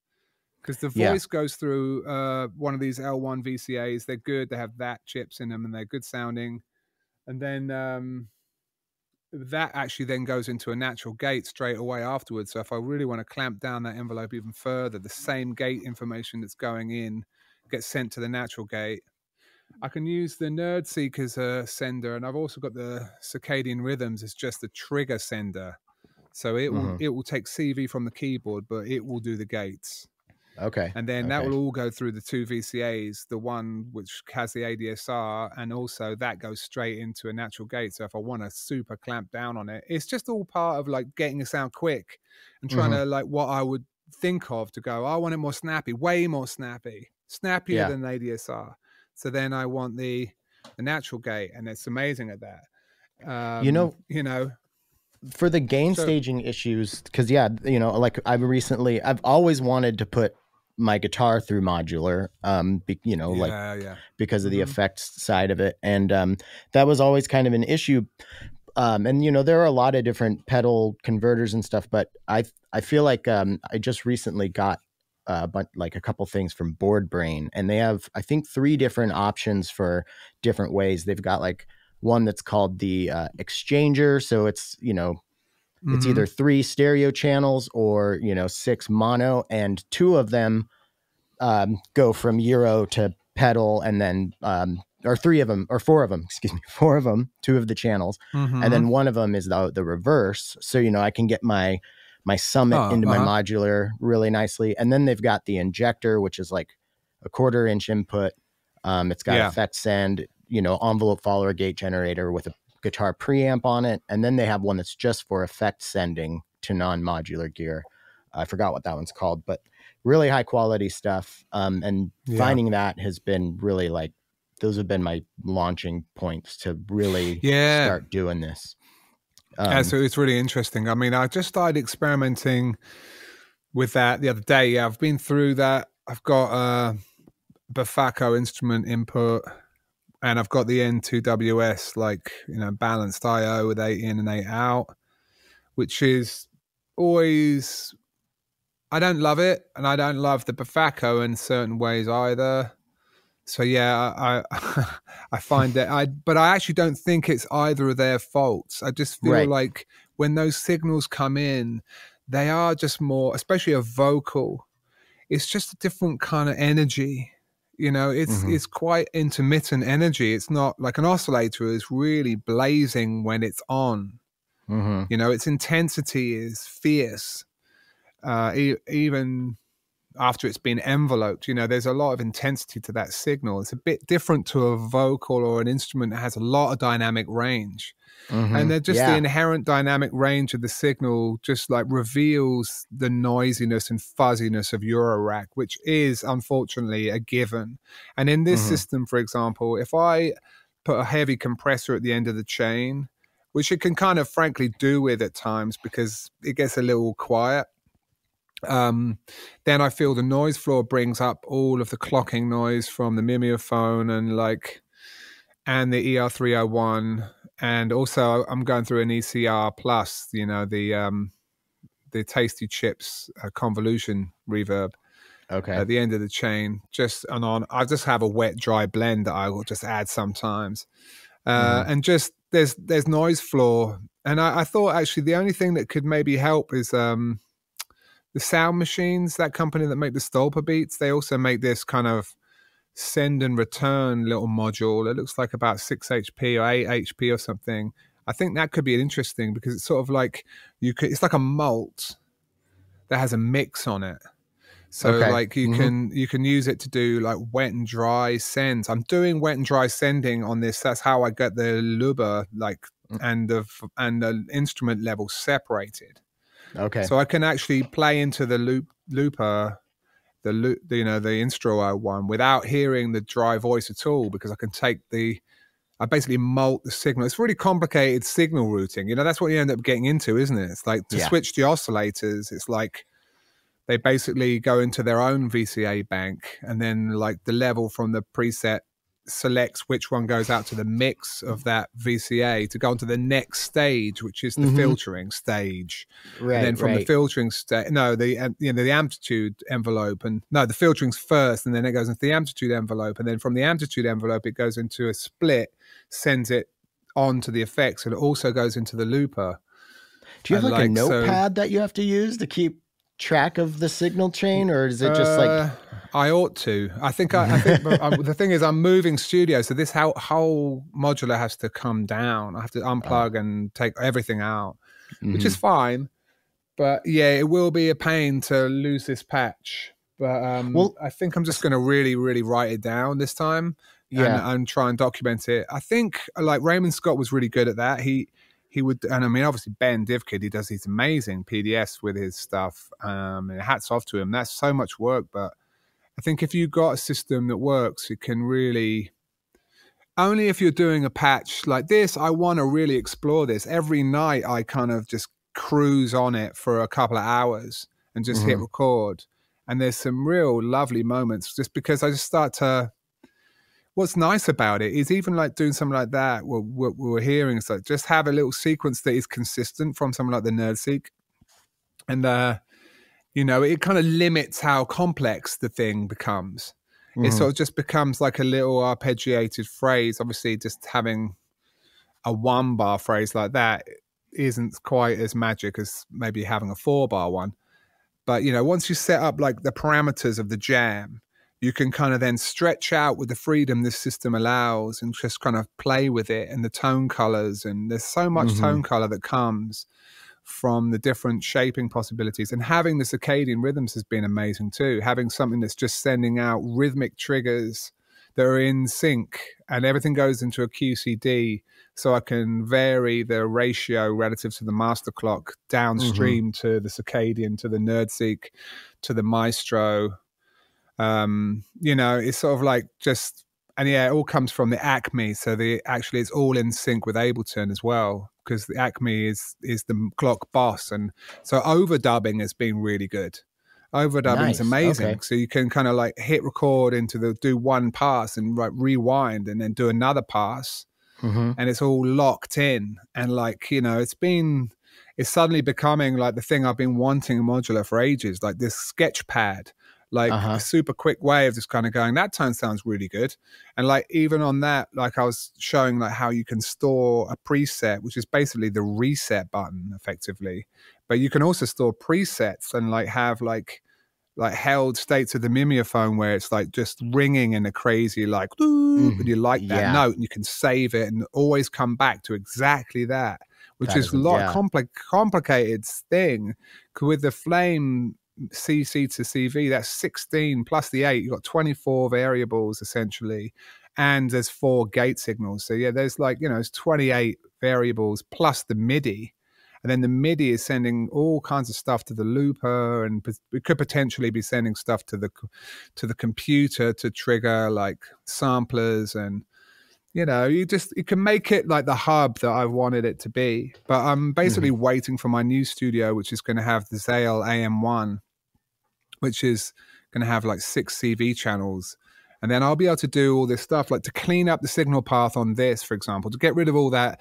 because the voice yeah. goes through uh, one of these L one V C As. They're good. They have that chips in them and they're good sounding. And then um, that actually then goes into a natural gate straight away afterwards. So if I really want to clamp down that envelope even further, the same gate information that's going in gets sent to the natural gate. I can use the Nerdseq as a sender, and I've also got the Circadian Rhythms as just the trigger sender. So it will, mm-hmm. it will take C V from the keyboard, but it will do the gates. Okay. And then okay. that will all go through the two V C As, the one which has the A D S R, and also that goes straight into a natural gate. So if I want to super clamp down on it, it's just all part of like getting a sound quick and trying mm-hmm. to like what I would think of to go, I want it more snappy, way more snappy, snappier yeah. than an A D S R. So then I want the, the natural gate, and it's amazing at that. Um, you know, you know, for the gain so, staging issues, because yeah, you know, like I've recently, I've always wanted to put my guitar through modular, um, be, you know, yeah, like yeah. because of the mm-hmm. effects side of it, and um, that was always kind of an issue. Um, and you know, there are a lot of different pedal converters and stuff, but I I feel like um, I just recently got. Uh, but like a couple things from Board Brain, and they have I think three different options for different ways. They've got like one that's called the uh, exchanger, so it's you know mm-hmm. it's either three stereo channels or you know six mono, and two of them um, go from Euro to pedal, and then um, or three of them or four of them, excuse me, four of them, two of the channels, mm-hmm. and then one of them is the the reverse. So you know I can get my my Summit oh, into uh-huh. my modular really nicely. And then they've got the injector, which is like a quarter inch input. Um, it's got yeah. effect send, you know, envelope follower gate generator with a guitar preamp on it. And then they have one that's just for effect sending to non-modular gear. I forgot what that one's called, but really high quality stuff. Um, and yeah. finding that has been really like, those have been my launching points to really yeah. start doing this. Um, yeah, so it's really interesting. I mean, I just started experimenting with that the other day. Yeah, I've been through that. I've got a Befaco instrument input, and I've got the N two W S, like, you know, balanced I O with eight in and eight out, which is always, I don't love it, and I don't love the Befaco in certain ways either. So yeah, I I, I find that I, but I actually don't think it's either of their faults. I just feel right. like when those signals come in, they are just more, especially a vocal, it's just a different kind of energy. You know, it's mm-hmm. it's quite intermittent energy. It's not like an oscillator is really blazing when it's on. Mm-hmm. You know, its intensity is fierce, uh, e even. after it's been enveloped, you know, there's a lot of intensity to that signal. It's a bit different to a vocal or an instrument that has a lot of dynamic range. Mm-hmm. And they're just yeah. the inherent dynamic range of the signal just like reveals the noisiness and fuzziness of Eurorack, which is unfortunately a given. And in this mm-hmm. system, for example, if I put a heavy compressor at the end of the chain, which it can kind of frankly do with at times because it gets a little quiet, um then I feel the noise floor brings up all of the clocking noise from the Mimeophone and like and the E R three oh one, and also I'm going through an E C R plus, you know, the um the Tasty Chips uh, convolution reverb okay at the end of the chain, just and on I just have a wet dry blend that I will just add sometimes uh mm. and just there's there's noise floor, and I, I thought actually the only thing that could maybe help is um the Sound Machines, that company that make the Stolper beats, they also make this kind of send and return little module. It looks like about six H P or eight H P or something. I think that could be interesting because it's sort of like you could, it's like a mult that has a mix on it. So okay. like you mm-hmm. can you can use it to do like wet and dry sends. I'm doing wet and dry sending on this. That's how I get the Luba like and the and the instrument level separated. Okay. So I can actually play into the loop looper, the loop, you know, the Instro one without hearing the dry voice at all, because I can take the, I basically molt the signal. It's really complicated signal routing. You know, that's what you end up getting into, isn't it? It's like to yeah. switch the oscillators. It's like they basically go into their own V C A bank, and then like the level from the preset selects which one goes out to the mix of that V C A to go on to the next stage, which is the mm-hmm. filtering stage. Right, and then from right. the filtering stage, no, the you know the amplitude envelope, and no, the filtering's first, and then it goes into the amplitude envelope, and then from the amplitude envelope, it goes into a split, sends it on to the effects, and it also goes into the looper. Do you have like, like a notepad so, that you have to use to keep track of the signal chain, or is it just like? Uh, I ought to. I think. I, I think I, the thing is, I'm moving studio, so this whole, whole modular has to come down. I have to unplug oh. and take everything out, mm-hmm. which is fine. But yeah, it will be a pain to lose this patch. But um, well, I think I'm just going to really, really write it down this time. Yeah, and, and try and document it. I think like Raymond Scott was really good at that. He. He would, and I mean, obviously Ben Divkid, he does these amazing P D Fs with his stuff. Um, and hats off to him. That's so much work, but I think if you've got a system that works, it can really. Only if you're doing a patch like this, I want to really explore this. Every night, I kind of just cruise on it for a couple of hours and just mm-hmm. hit record. And there's some real lovely moments, just because I just start to. What's nice about it is even like doing something like that, what, what we're hearing is like just have a little sequence that is consistent from something like the Nerdseq. And, uh, you know, it kind of limits how complex the thing becomes. Mm-hmm. It sort of just becomes like a little arpeggiated phrase. Obviously, just having a one bar phrase like that isn't quite as magic as maybe having a four bar one. But, you know, once you set up like the parameters of the jam, you can kind of then stretch out with the freedom this system allows and just kind of play with it and the tone colors. And there's so much mm-hmm. tone color that comes from the different shaping possibilities. And having the circadian rhythms has been amazing too. Having something that's just sending out rhythmic triggers that are in sync and everything goes into a Q C D. So I can vary the ratio relative to the master clock downstream mm-hmm. to the circadian, to the Nerdseq, to the maestro. Um, you know, it's sort of like just, and yeah, it all comes from the Acme. So the actually, it's all in sync with Ableton as well, because the Acme is is the clock boss, and so overdubbing has been really good. Overdubbing nice. Is amazing. Okay. So you can kind of like hit record into the do one pass and like rewind and then do another pass, mm-hmm. and it's all locked in. And like you know, it's been it's suddenly becoming like the thing I've been wanting in modular for ages, like this sketch pad. Like uh-huh. a super quick way of just kind of going, that tone sounds really good. And like even on that, like I was showing like how you can store a preset, which is basically the reset button effectively. But you can also store presets and like have like like held states of the Mimeophone where it's like just ringing in a crazy like, mm-hmm. and you like that yeah. note and you can save it and always come back to exactly that, which that is a lot yeah. compli complicated thing. With the Flame C C to C V, that's sixteen plus the eight, you've got twenty-four variables essentially, and there's four gate signals, so yeah, there's like, you know, it's twenty-eight variables plus the MIDI, and then the MIDI is sending all kinds of stuff to the looper, and it could potentially be sending stuff to the to the computer to trigger like samplers. And you know, you just, you can make it like the hub that I wanted it to be. But I'm basically mm-hmm. waiting for my new studio, which is going to have the Zale A M one, which is going to have like six C V channels. And then I'll be able to do all this stuff, like to clean up the signal path on this, for example, to get rid of all that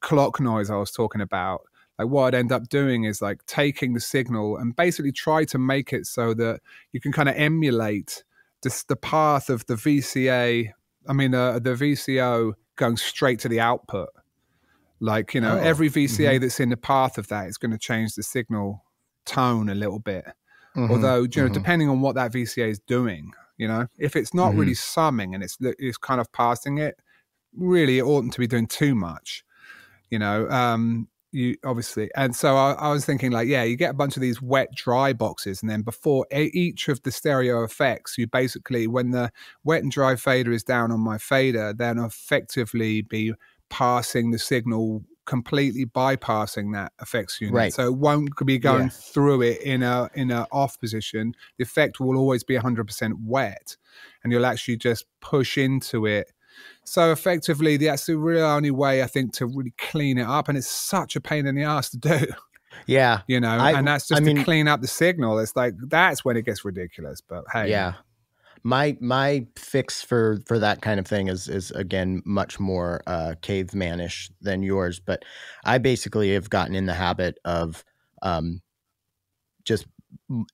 clock noise I was talking about. Like what I'd end up doing is like taking the signal and basically try to make it so that you can kind of emulate just the path of the V C A, I mean, uh, the V C O going straight to the output. Like, you know, oh, every V C A mm-hmm. that's in the path of that is going to change the signal tone a little bit. Mm-hmm. Although, you mm-hmm. know, depending on what that V C A is doing, you know, if it's not mm-hmm. really summing and it's, it's kind of passing it, really it oughtn't to be doing too much, you know, um, you obviously. And so I, I was thinking like, yeah, you get a bunch of these wet dry boxes, and then before a, each of the stereo effects, you basically, when the wet and dry fader is down on my fader, then effectively be passing the signal completely bypassing that effects unit, right. So it won't be going yeah. through it in a in a off position. The effect will always be one hundred percent wet, and you'll actually just push into it. So effectively, that's the real only way I think to really clean it up, and it's such a pain in the ass to do. Yeah, you know, I, and that's just I to mean, clean up the signal. It's like that's when it gets ridiculous. But hey, yeah. My my fix for for that kind of thing is is again much more uh, cavemanish than yours, but I basically have gotten in the habit of um, just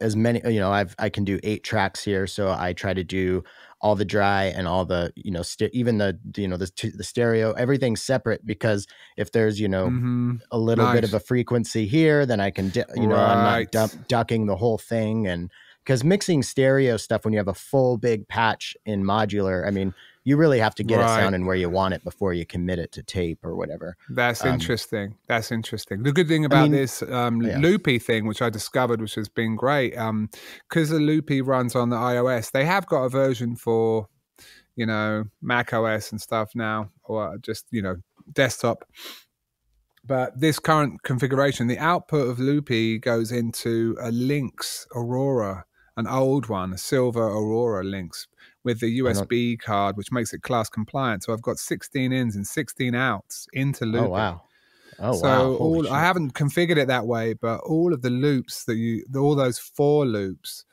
as many you know I've I can do eight tracks here, so I try to do all the dry and all the you know st even the you know the the stereo, everything separate, because if there's you know mm-hmm. a little nice. bit of a frequency here, then I can you know right. I'm not ducking the whole thing. And because mixing stereo stuff when you have a full big patch in modular, I mean, you really have to get right. it sounding where you want it before you commit it to tape or whatever. That's um, interesting. That's interesting. The good thing about I mean, this um, yeah. Loopy thing, which I discovered, which has been great, because um, the Loopy runs on the iOS, they have got a version for, you know, Mac O S and stuff now, or just, you know, desktop. But this current configuration, the output of Loopy goes into a Lynx Aurora, an old one, a silver Aurora Lynx with the U S B card, which makes it class compliant. So I've got sixteen ins and sixteen outs into Loopy. Oh, wow. Oh, so wow. All, I haven't configured it that way, but all of the loops that you, all those four loops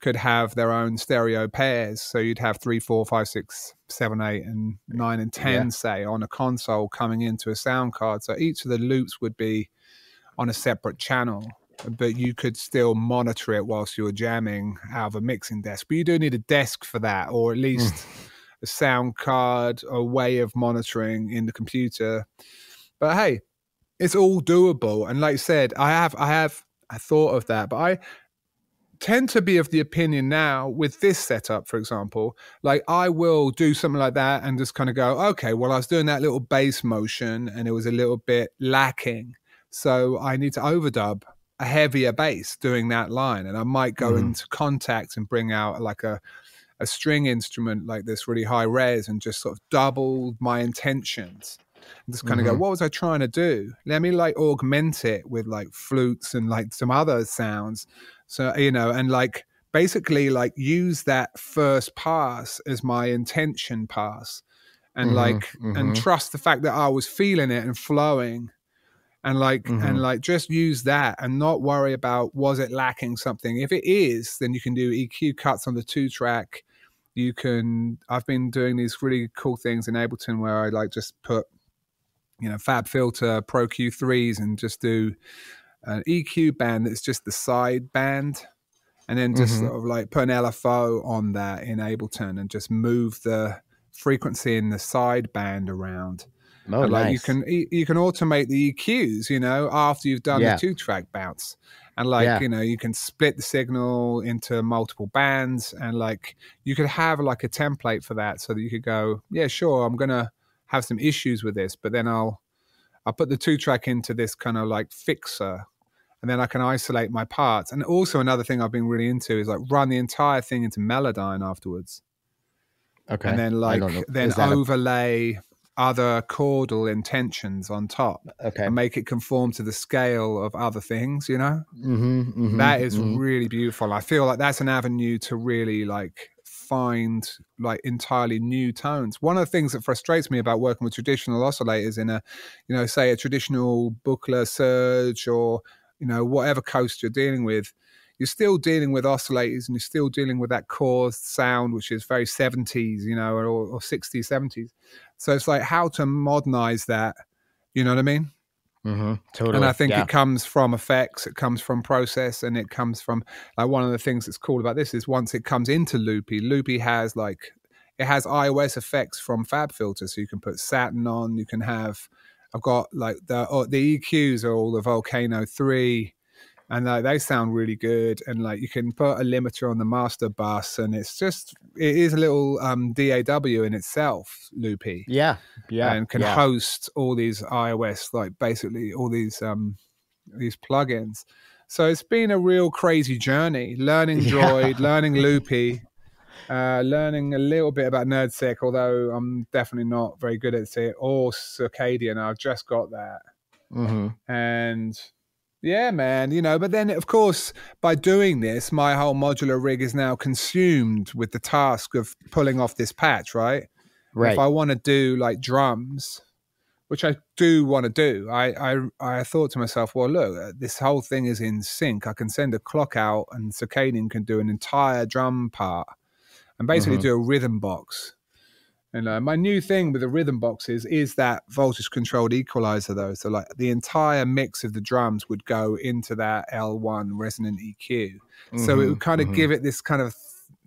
could have their own stereo pairs. So you'd have three, four, five, six, seven, eight, and nine and ten, yeah. say, on a console coming into a sound card. So each of the loops would be on a separate channel, but you could still monitor it whilst you were jamming out of a mixing desk. But you do need a desk for that, or at least mm. a sound card, a way of monitoring in the computer. But hey, it's all doable. And like you said, I have I have I thought of that, but I tend to be of the opinion now with this setup, for example, like I will do something like that and just kind of go, okay, well, I was doing that little bass motion and it was a little bit lacking. So I need to overdub a heavier bass doing that line, and I might go mm. into Contact and bring out like a a string instrument like this really high res and just sort of double my intentions and just kind mm-hmm. of go, what was I trying to do? Let me like augment it with like flutes and like some other sounds, so you know, and like basically like use that first pass as my intention pass, and mm-hmm. like mm-hmm. and trust the fact that I was feeling it and flowing. And like, mm-hmm. and like, just use that and not worry about, was it lacking something? If it is, then you can do E Q cuts on the two track. You can, I've been doing these really cool things in Ableton where I like just put, you know, Fab Filter Pro Q threes and just do an E Q band that's just the side band. And then just mm-hmm. sort of like put an L F O on that in Ableton and just move the frequency in the side band around. Oh, like nice. You can you can automate the E Qs, you know, after you've done yeah. the two track bounce, and like yeah. you know, you can split the signal into multiple bands, and like you could have like a template for that, so that you could go, yeah, sure, I'm gonna have some issues with this, but then I'll I'll put the two track into this kind of like fixer, and then I can isolate my parts. And also another thing I've been really into is like run the entire thing into Melodyne afterwards. Okay, and then like then overlay other chordal intentions on top, okay, and make it conform to the scale of other things, you know. Mm-hmm, mm-hmm, that is mm-hmm. really beautiful. I feel like that's an avenue to really like find like entirely new tones. One of the things that frustrates me about working with traditional oscillators in a, you know, say a traditional Buchla, Surge, or you know whatever coast you're dealing with, you're still dealing with oscillators and you're still dealing with that caused sound, which is very seventies, you know, or, or sixties, seventies. So it's like how to modernize that, you know what I mean? Mm-hmm, totally. And I think yeah. it comes from effects, it comes from process, and it comes from, like one of the things that's cool about this is once it comes into Loopy, Loopy has like, it has iOS effects from Fab Filter. So you can put Satin on, you can have, I've got like the, oh, the E Qs are all the Volcano three, and like they sound really good, and like you can put a limiter on the master bus, and it's just it is a little um D A W in itself, Loopy. Yeah, yeah, and can yeah. host all these iOS, like basically all these um these plugins. So it's been a real crazy journey, learning Droid, yeah. learning Loopy, uh learning a little bit about Nerdseq, although I'm definitely not very good at it, or Circadian. I've just got that. Mm-hmm. And yeah, man, you know, but then of course, by doing this, my whole modular rig is now consumed with the task of pulling off this patch, right? Right. If I want to do like drums, which I do want to do, I, I, I thought to myself, well, look, this whole thing is in sync. I can send a clock out and Circadian can do an entire drum part and basically mm-hmm. do a rhythm box. And uh, my new thing with the rhythm boxes is that voltage-controlled equalizer, though. So, like, the entire mix of the drums would go into that L one resonant E Q. Mm-hmm, so it would kind of mm-hmm. give it this kind of,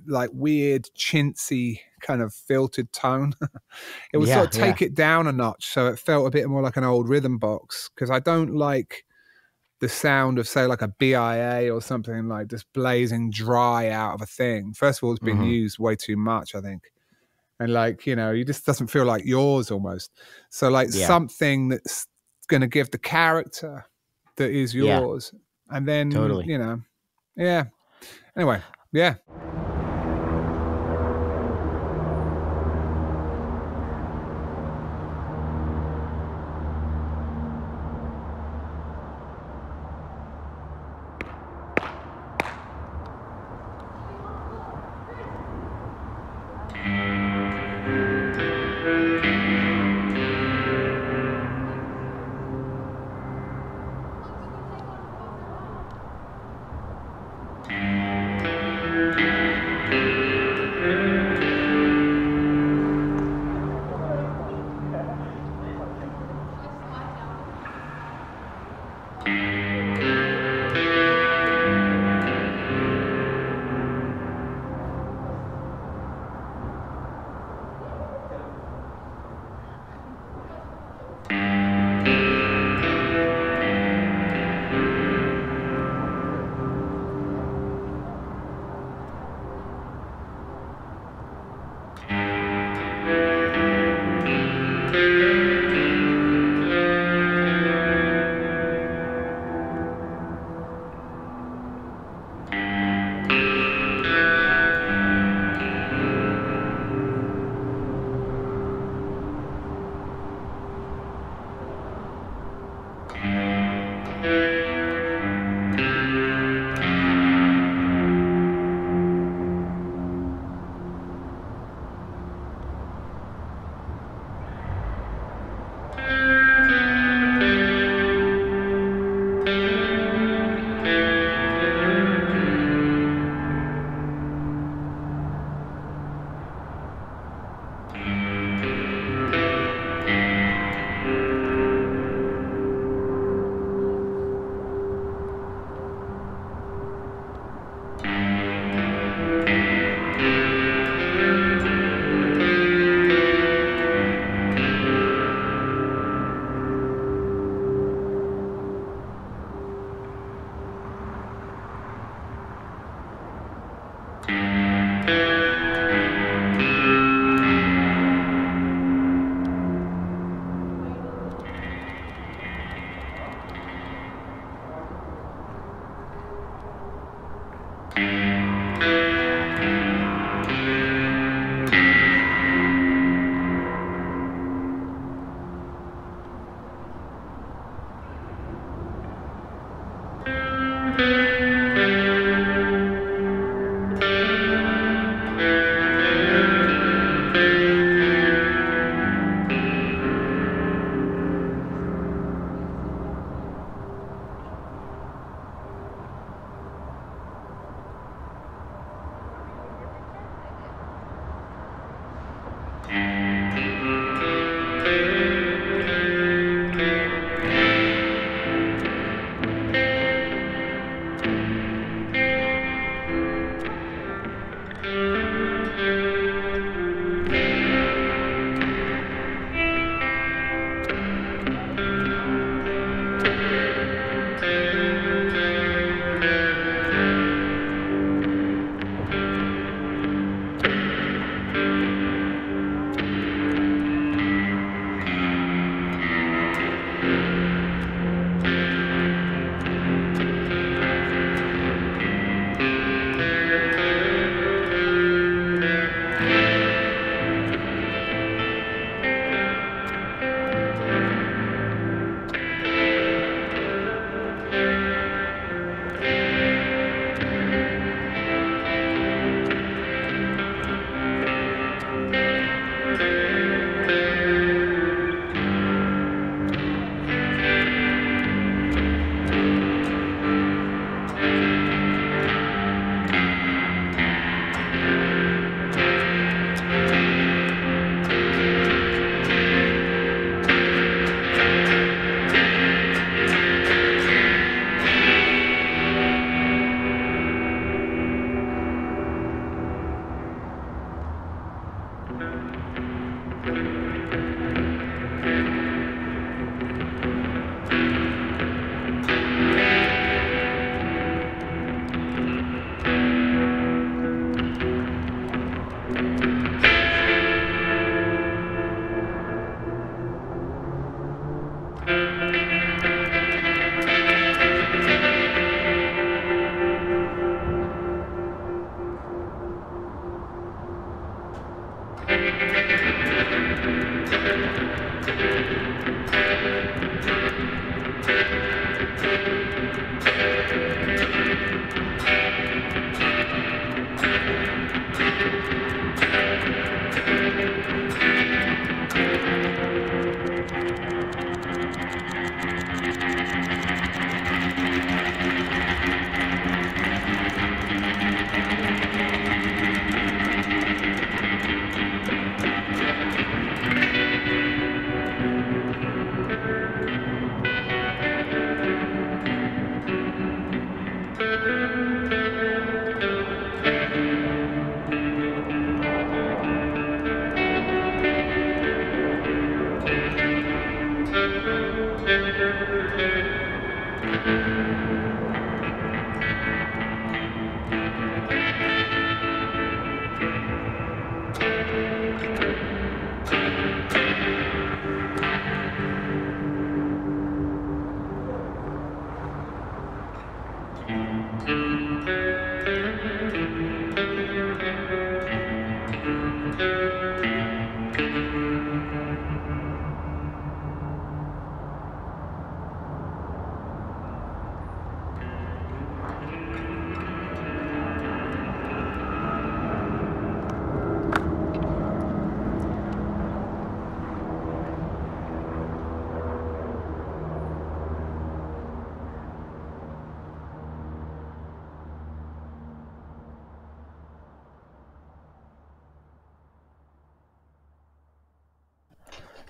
like, weird, chintzy kind of filtered tone. It would yeah, sort of take yeah. it down a notch, so it felt a bit more like an old rhythm box, because I don't like the sound of, say, like a B I A or something, like just blazing dry out of a thing. First of all, it's been mm-hmm. used way too much, I think. And like, you know, it just doesn't feel like yours almost. So like yeah. something that's going to give the character that is yours. Yeah. And then, totally. you know, yeah. Anyway, yeah.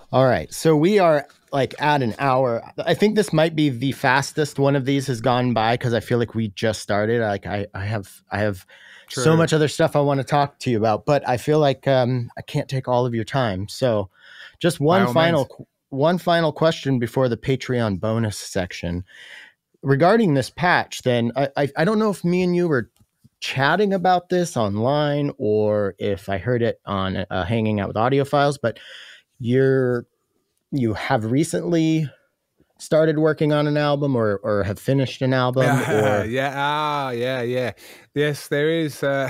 All right, so we are like at an hour. I think this might be the fastest one of these has gone by because I feel like we just started. Like I, I have, I have True. so much other stuff I want to talk to you about, but I feel like um, I can't take all of your time. So, just one final, one final question before the Patreon bonus section regarding this patch. Then I, I, I don't know if me and you were chatting about this online or if I heard it on uh, Hanging Out with Audiophiles, but you're you have recently started working on an album or or have finished an album uh, or... yeah ah yeah yeah yes there is uh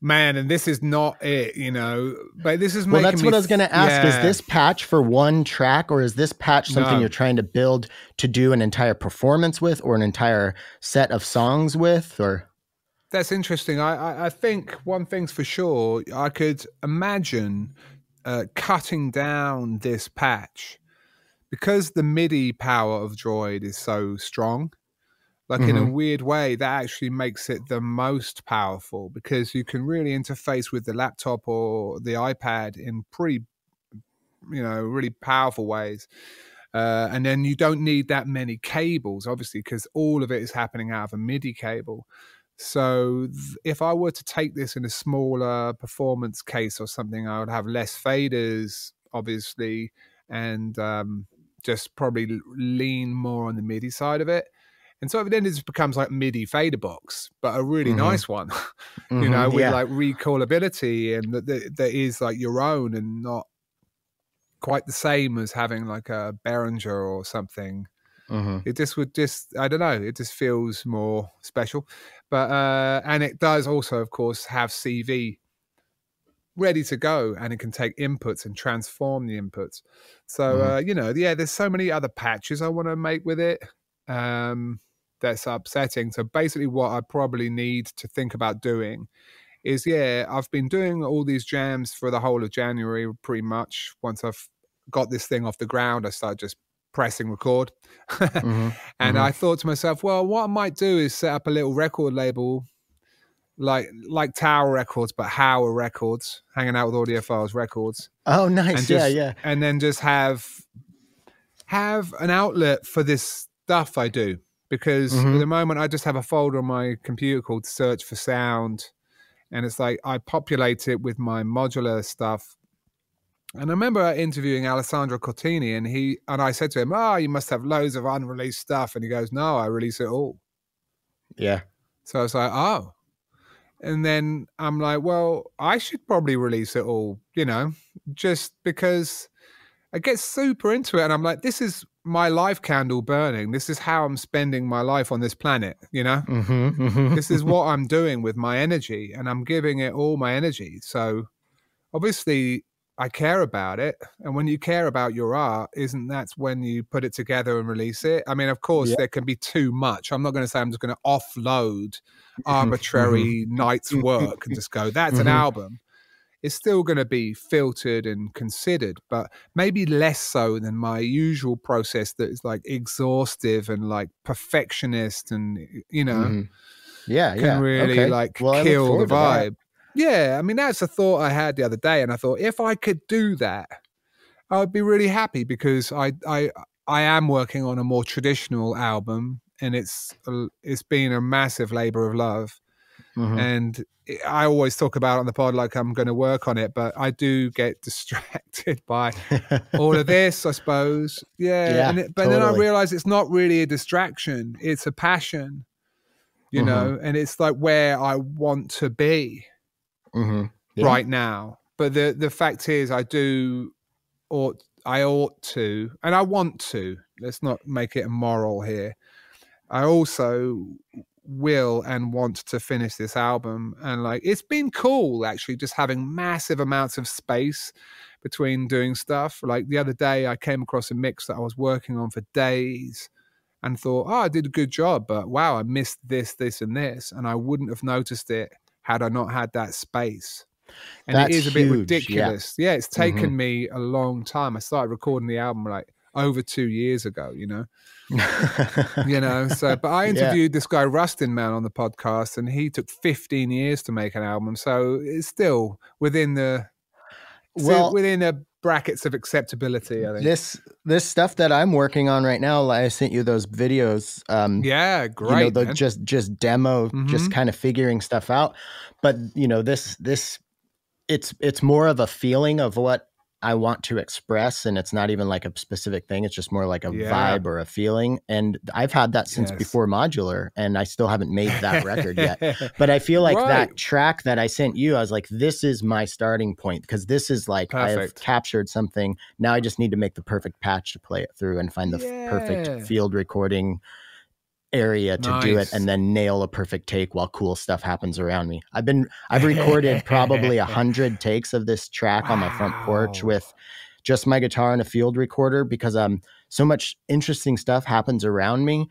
man, and this is not it, you know, but this is well that's what I was gonna ask. Yeah. Is this patch for one track, or is this patch something no. you're trying to build to do an entire performance with or an entire set of songs with? Or that's interesting. I I, I think one thing's for sure, I could imagine Uh, cutting down this patch because the MIDI power of Droid is so strong, like mm-hmm. in a weird way that actually makes it the most powerful because you can really interface with the laptop or the iPad in pretty, you know, really powerful ways. Uh, and then you don't need that many cables, obviously, because all of it is happening out of a MIDI cable. So if I were to take this in a smaller performance case or something, I would have less faders, obviously, and um, just probably lean more on the MIDI side of it. And so then it just becomes like MIDI fader box, but a really mm-hmm. nice one, mm-hmm, you know, with yeah. like recallability and that, that, that is like your own and not quite the same as having like a Behringer or something. Mm-hmm. It just would just, I don't know, it just feels more special. But, uh, and it does also, of course, have C V ready to go, and it can take inputs and transform the inputs. So, mm-hmm. uh, you know, yeah, there's so many other patches I want to make with it. Um, that's upsetting. So basically what I probably need to think about doing is, yeah, I've been doing all these jams for the whole of January, pretty much. Once I've got this thing off the ground, I start just pressing record. mm-hmm. And mm-hmm. I thought to myself, well, what I might do is set up a little record label like like Tower Records, but Hauer Records, Hanging Out with Audiophiles Records. Oh, nice. And yeah, just, yeah. And then just have have an outlet for this stuff I do, because mm-hmm. at the moment I just have a folder on my computer called Search for Sound, and it's like I populate it with my modular stuff. And I remember interviewing Alessandro Cortini, and he and I said to him, "Oh, you must have loads of unreleased stuff." And he goes, "No, I release it all." Yeah. So I was like, "Oh," and then I'm like, "Well, I should probably release it all," you know, just because I get super into it, and I'm like, "This is my life candle burning. This is how I'm spending my life on this planet," you know. Mm-hmm, mm-hmm. This is what I'm doing with my energy, and I'm giving it all my energy. So, obviously, I care about it. And when you care about your art, isn't that when you put it together and release it? I mean, of course, yeah. there can be too much. I'm not going to say I'm just going to offload mm-hmm. arbitrary mm-hmm. night's work and just go, that's mm-hmm. an album. It's still going to be filtered and considered, but maybe less so than my usual process that is like exhaustive and like perfectionist and, you know, mm-hmm. yeah, can yeah. really okay. like well, kill the vibe. Yeah, I mean, that's a thought I had the other day, and I thought if I could do that, I would be really happy, because I I I am working on a more traditional album, and it's it's been a massive labor of love, Mm-hmm. And I always talk about it on the pod like I'm going to work on it, but I do get distracted by all of this, I suppose. Yeah. yeah and it, but totally. Then I realize it's not really a distraction. It's a passion, you mm-hmm. know, and it's like where I want to be mm-hmm. yeah. right now. But the, the fact is I do ought, I ought to, and I want to, let's not make it immoral here. I also will and want to finish this album, and like it's been cool actually just having massive amounts of space between doing stuff. Like the other day I came across a mix that I was working on for days and thought, oh, I did a good job, but wow, I missed this this and this, and I wouldn't have noticed it had I not had that space. And That's it is a bit huge, ridiculous yeah, yeah it's taken mm-hmm. me a long time. I started recording the album like over two years ago, you know, you know, so, but I interviewed yeah. this guy, Rustin Man, on the podcast, and he took fifteen years to make an album. So it's still within the, well, within the brackets of acceptability, I think. This, this stuff that I'm working on right now, I sent you those videos. Um, yeah, great. You know, the, just, just demo, mm-hmm. just kind of figuring stuff out. But you know, this, this, it's, it's more of a feeling of what I want to express, and it's not even like a specific thing. It's just more like a yeah. vibe or a feeling. And I've had that since yes. before Modular, and I still haven't made that record yet. But I feel like right. that track that I sent you, I was like, this is my starting point, because this is like, perfect. I have captured something. Now I just need to make the perfect patch to play it through and find the yeah. perfect field recording area to nice. do it, and then nail a perfect take while cool stuff happens around me. I've been, I've recorded probably a hundred takes of this track wow. on my front porch with just my guitar and a field recorder, because um, so much interesting stuff happens around me.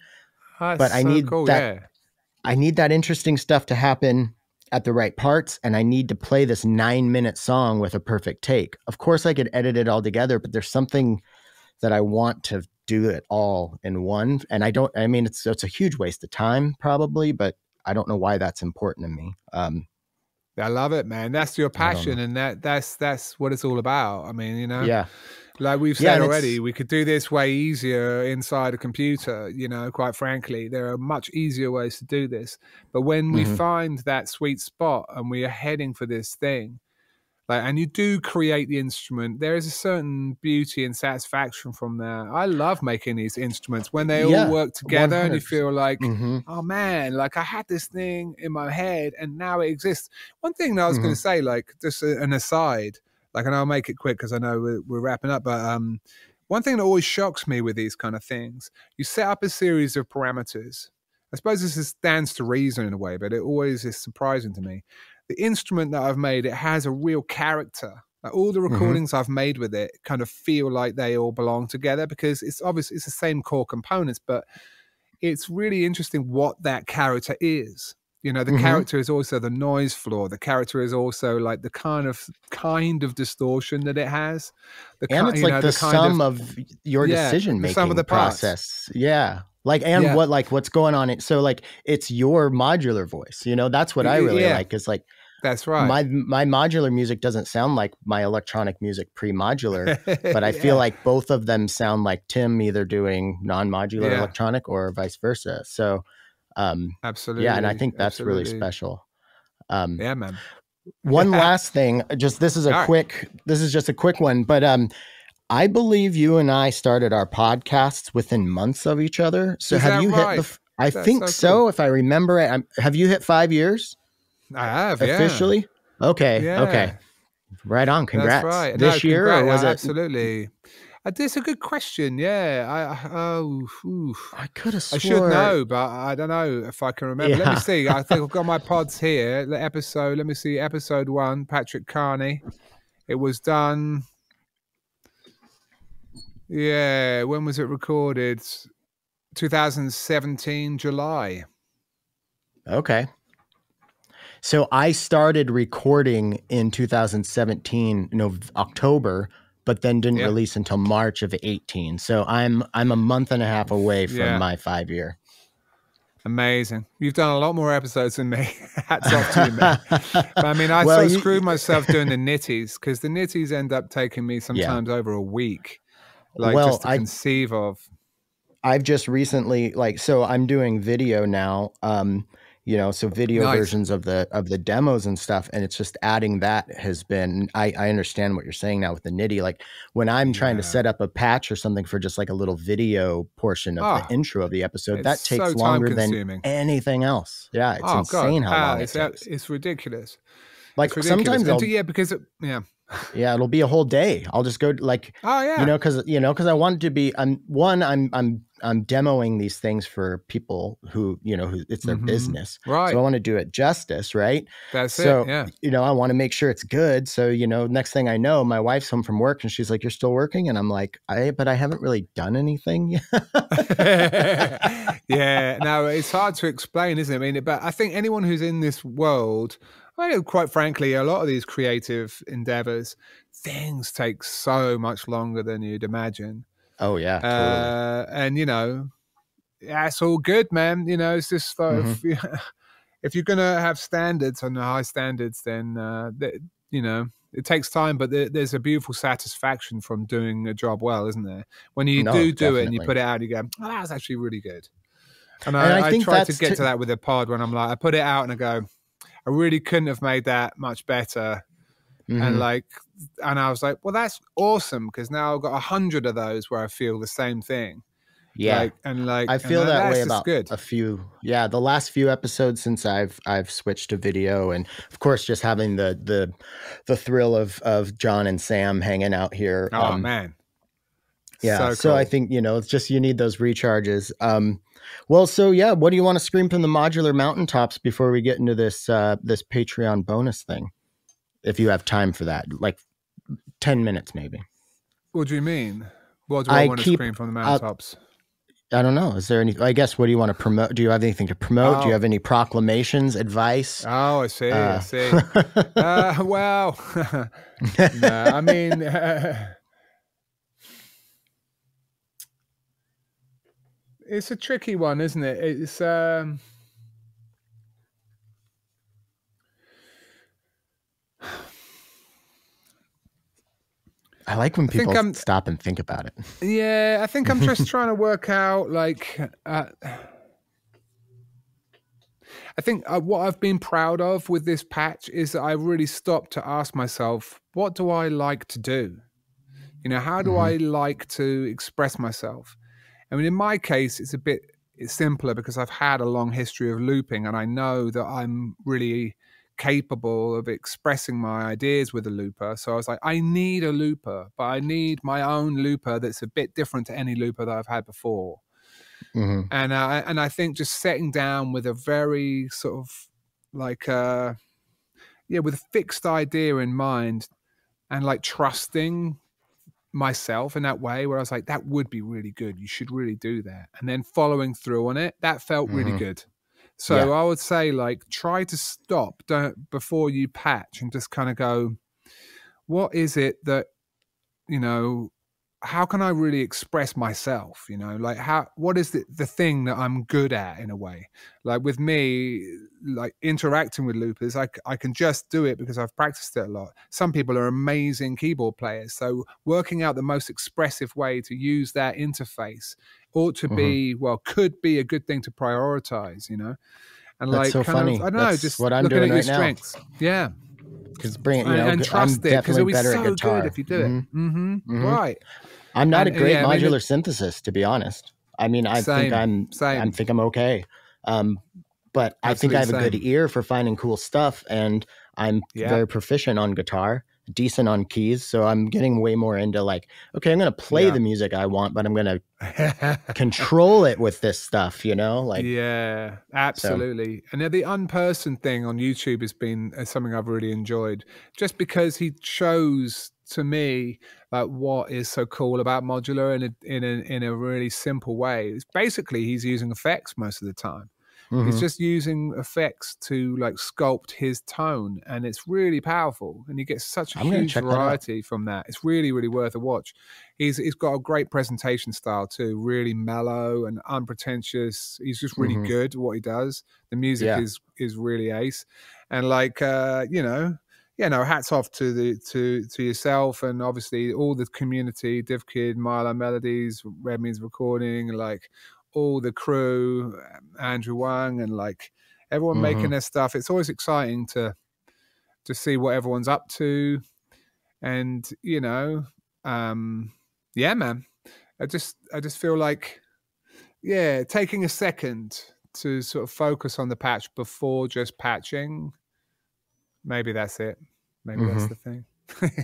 That's but I so need cool, that, yeah. I need that interesting stuff to happen at the right parts, and I need to play this nine minute song with a perfect take. Of course, I could edit it all together, but there's something that I want to do it all in one. And I don't, I mean, it's, it's a huge waste of time probably, but I don't know why that's important to me. Um, I love it, man. That's your passion. And that that's, that's what it's all about. I mean, you know, yeah. like we've said yeah, already, we could do this way easier inside a computer, you know, quite frankly, there are much easier ways to do this. But when mm-hmm. we find that sweet spot and we are heading for this thing, like, and you do create the instrument, there is a certain beauty and satisfaction from that. I love making these instruments when they yeah, all work together one hundred percent. And you feel like, mm-hmm. oh man, like I had this thing in my head and now it exists. One thing that I was mm-hmm. going to say, like just an aside, like, and I'll make it quick because I know we're, we're wrapping up, but um, one thing that always shocks me with these kind of things, you set up a series of parameters. I suppose this stands to reason in a way, but it always is surprising to me. The instrument that I've made, it has a real character. Like all the recordings mm-hmm. I've made with it kind of feel like they all belong together, because it's obviously it's the same core components, but it's really interesting what that character is. You know, the mm-hmm. character is also the noise floor. The character is also like the kind of kind of distortion that it has. The and it's like know, the, the sum of, of your yeah, decision making of the process. Parts. Yeah. Like, and yeah. what, like what's going on. It, so like, it's your modular voice, you know, that's what I really yeah. like is like, that's right. My my modular music doesn't sound like my electronic music pre-modular, but I yeah. feel like both of them sound like Tim either doing non-modular yeah. electronic or vice versa. So, um, absolutely, yeah, and I think that's absolutely. really special. Um, yeah, man. One last thing, just this is a All quick. Right. This is just a quick one, but um, I believe you and I started our podcasts within months of each other. So is have you right? hit? The, I that's think so. so cool. If I remember it, I'm, have you hit five years? I have officially yeah. okay yeah. okay right on congrats That's right. this no, year congrats. Or was it absolutely that's a good question yeah I oh oof. I could have I should know but I don't know if I can remember yeah. let me see I think I've got my pods here the episode let me see episode one Patrick Carney it was done yeah when was it recorded twenty seventeen July okay. So I started recording in two thousand seventeen, no, October, but then didn't yep. release until March of eighteen. So I'm I'm a month and a half away from yeah. my five year. Amazing. You've done a lot more episodes than me. Hats off to you, man. But I mean, I well, sort of screwed myself doing the nitties, because the nitties end up taking me sometimes yeah. over a week, like well, just to I, conceive of. I've just recently, like, so I'm doing video now, um, you know, so video nice. versions of the of the demos and stuff. And it's just adding that has been, I, I understand what you're saying now with the nitty. Like when I'm trying yeah. to set up a patch or something for just like a little video portion of ah, the intro of the episode, that takes so longer than anything else. Yeah, it's oh, insane God. how ah, long it's, it takes. It's ridiculous. Like it's ridiculous. sometimes, yeah, because it, yeah. yeah, it'll be a whole day. I'll just go like, oh yeah, you know, because you know, because I want to be. I'm one. I'm I'm I'm demoing these things for people who you know who it's their mm-hmm. business, right? So I want to do it justice, right? That's so, it. Yeah, you know, I want to make sure it's good. So you know, next thing I know, my wife's home from work and she's like, "You're still working?" And I'm like, "I, but I haven't really done anything yet." Yeah, no, it's hard to explain, isn't it? I mean, but I think anyone who's in this world. I know, quite frankly, a lot of these creative endeavors, things take so much longer than you'd imagine. Oh, yeah. Uh, totally. And, you know, that's all good, man. You know, it's just like, mm-hmm. if, you, if you're going to have standards and high standards, then, uh, that, you know, it takes time. But there, there's a beautiful satisfaction from doing a job well, isn't there? When you no, do do definitely. it and you put it out, you go, oh, that was actually really good. And, and I, I, think I try to get to that with a pod when I'm like, I put it out and I go, I really couldn't have made that much better. Mm-hmm. And like, and I was like, well, that's awesome. Cause now I've got a hundred of those where I feel the same thing. Yeah. Like, and like, I feel that way about good. a few. Yeah. The last few episodes since I've, I've switched to video, and of course, just having the, the, the thrill of, of John and Sam hanging out here. Oh um, man. Yeah. So, cool. so I think, you know, it's just, you need those recharges. Um, Well, so yeah, what do you want to scream from the modular mountaintops before we get into this uh, this Patreon bonus thing? If you have time for that, like ten minutes maybe. What do you mean? What do I, I want keep, to scream from the mountaintops? Uh, I don't know. Is there any? I guess. What do you want to promote? Do you have anything to promote? Oh. Do you have any proclamations, advice? Oh, I see. Uh, I see. uh, well, no, I mean. Uh, It's a tricky one, isn't it? It's um, I like when people I'm, stop and think about it. Yeah, I think I'm just trying to work out, like, uh, I think uh, what I've been proud of with this patch is that I really stopped to ask myself, what do I like to do? You know, how do mm-hmm. I like to express myself? I mean, in my case, it's a bit it's simpler because I've had a long history of looping and I know that I'm really capable of expressing my ideas with a looper. So I was like, I need a looper, but I need my own looper that's a bit different to any looper that I've had before. Mm-hmm. And, uh, and I think just sitting down with a very sort of like, uh, yeah, with a fixed idea in mind and like trusting myself in that way where I was like, that would be really good. You should really do that. And then following through on it, that felt mm-hmm. really good. So yeah. I would say, like, try to stop don't, before you patch and just kind of go, what is it that, you know, how can I really express myself? You know, like how, what is the, the thing that I'm good at in a way? Like with me, like interacting with loopers, I, I can just do it because I've practiced it a lot. Some people are amazing keyboard players. So working out the most expressive way to use that interface ought to mm-hmm. be, well, could be a good thing to prioritize, you know? And That's like, so kind funny. Of, I don't know, That's just what I'm looking doing at your right strengths. Now. Yeah. Because bring it, you know, and, and trust I'm it, definitely be better so at guitar. Good if you do it. Mm-hmm. Mm-hmm. Mm-hmm. Right. I'm not and, a great yeah, modular I mean, synthesis, to be honest. I mean, I same, think I'm, same. I think I'm okay. Um, but Absolutely I think I have same. a good ear for finding cool stuff, and I'm yeah. very proficient on guitar, decent on keys. So I'm getting way more into like, okay, I'm going to play yeah. the music I want, but I'm going to control it with this stuff, you know? Like, yeah, absolutely. So. And the Unperson thing on YouTube has been uh, something I've really enjoyed, just because he chose to me, like what is so cool about modular in a, in a, in a really simple way. It's basically he's using effects most of the time. Mm-hmm. He's just using effects to like sculpt his tone, and it's really powerful. And you get such a I'm huge variety that from that. It's really, really worth a watch. He's he's got a great presentation style too, really mellow and unpretentious. He's just really mm-hmm. good at what he does. The music yeah. is is really ace, and like uh, you know. Yeah, no, hats off to the to to yourself and obviously all the community, DivKid, Milo Melodies, Red Means Recording, like all the crew, Andrew Wang, and like everyone mm-hmm. making their stuff. It's always exciting to to see what everyone's up to, and you know, um, yeah, man. I just I just feel like, yeah, taking a second to sort of focus on the patch before just patching. Maybe that's it. Maybe mm-hmm. that's the thing.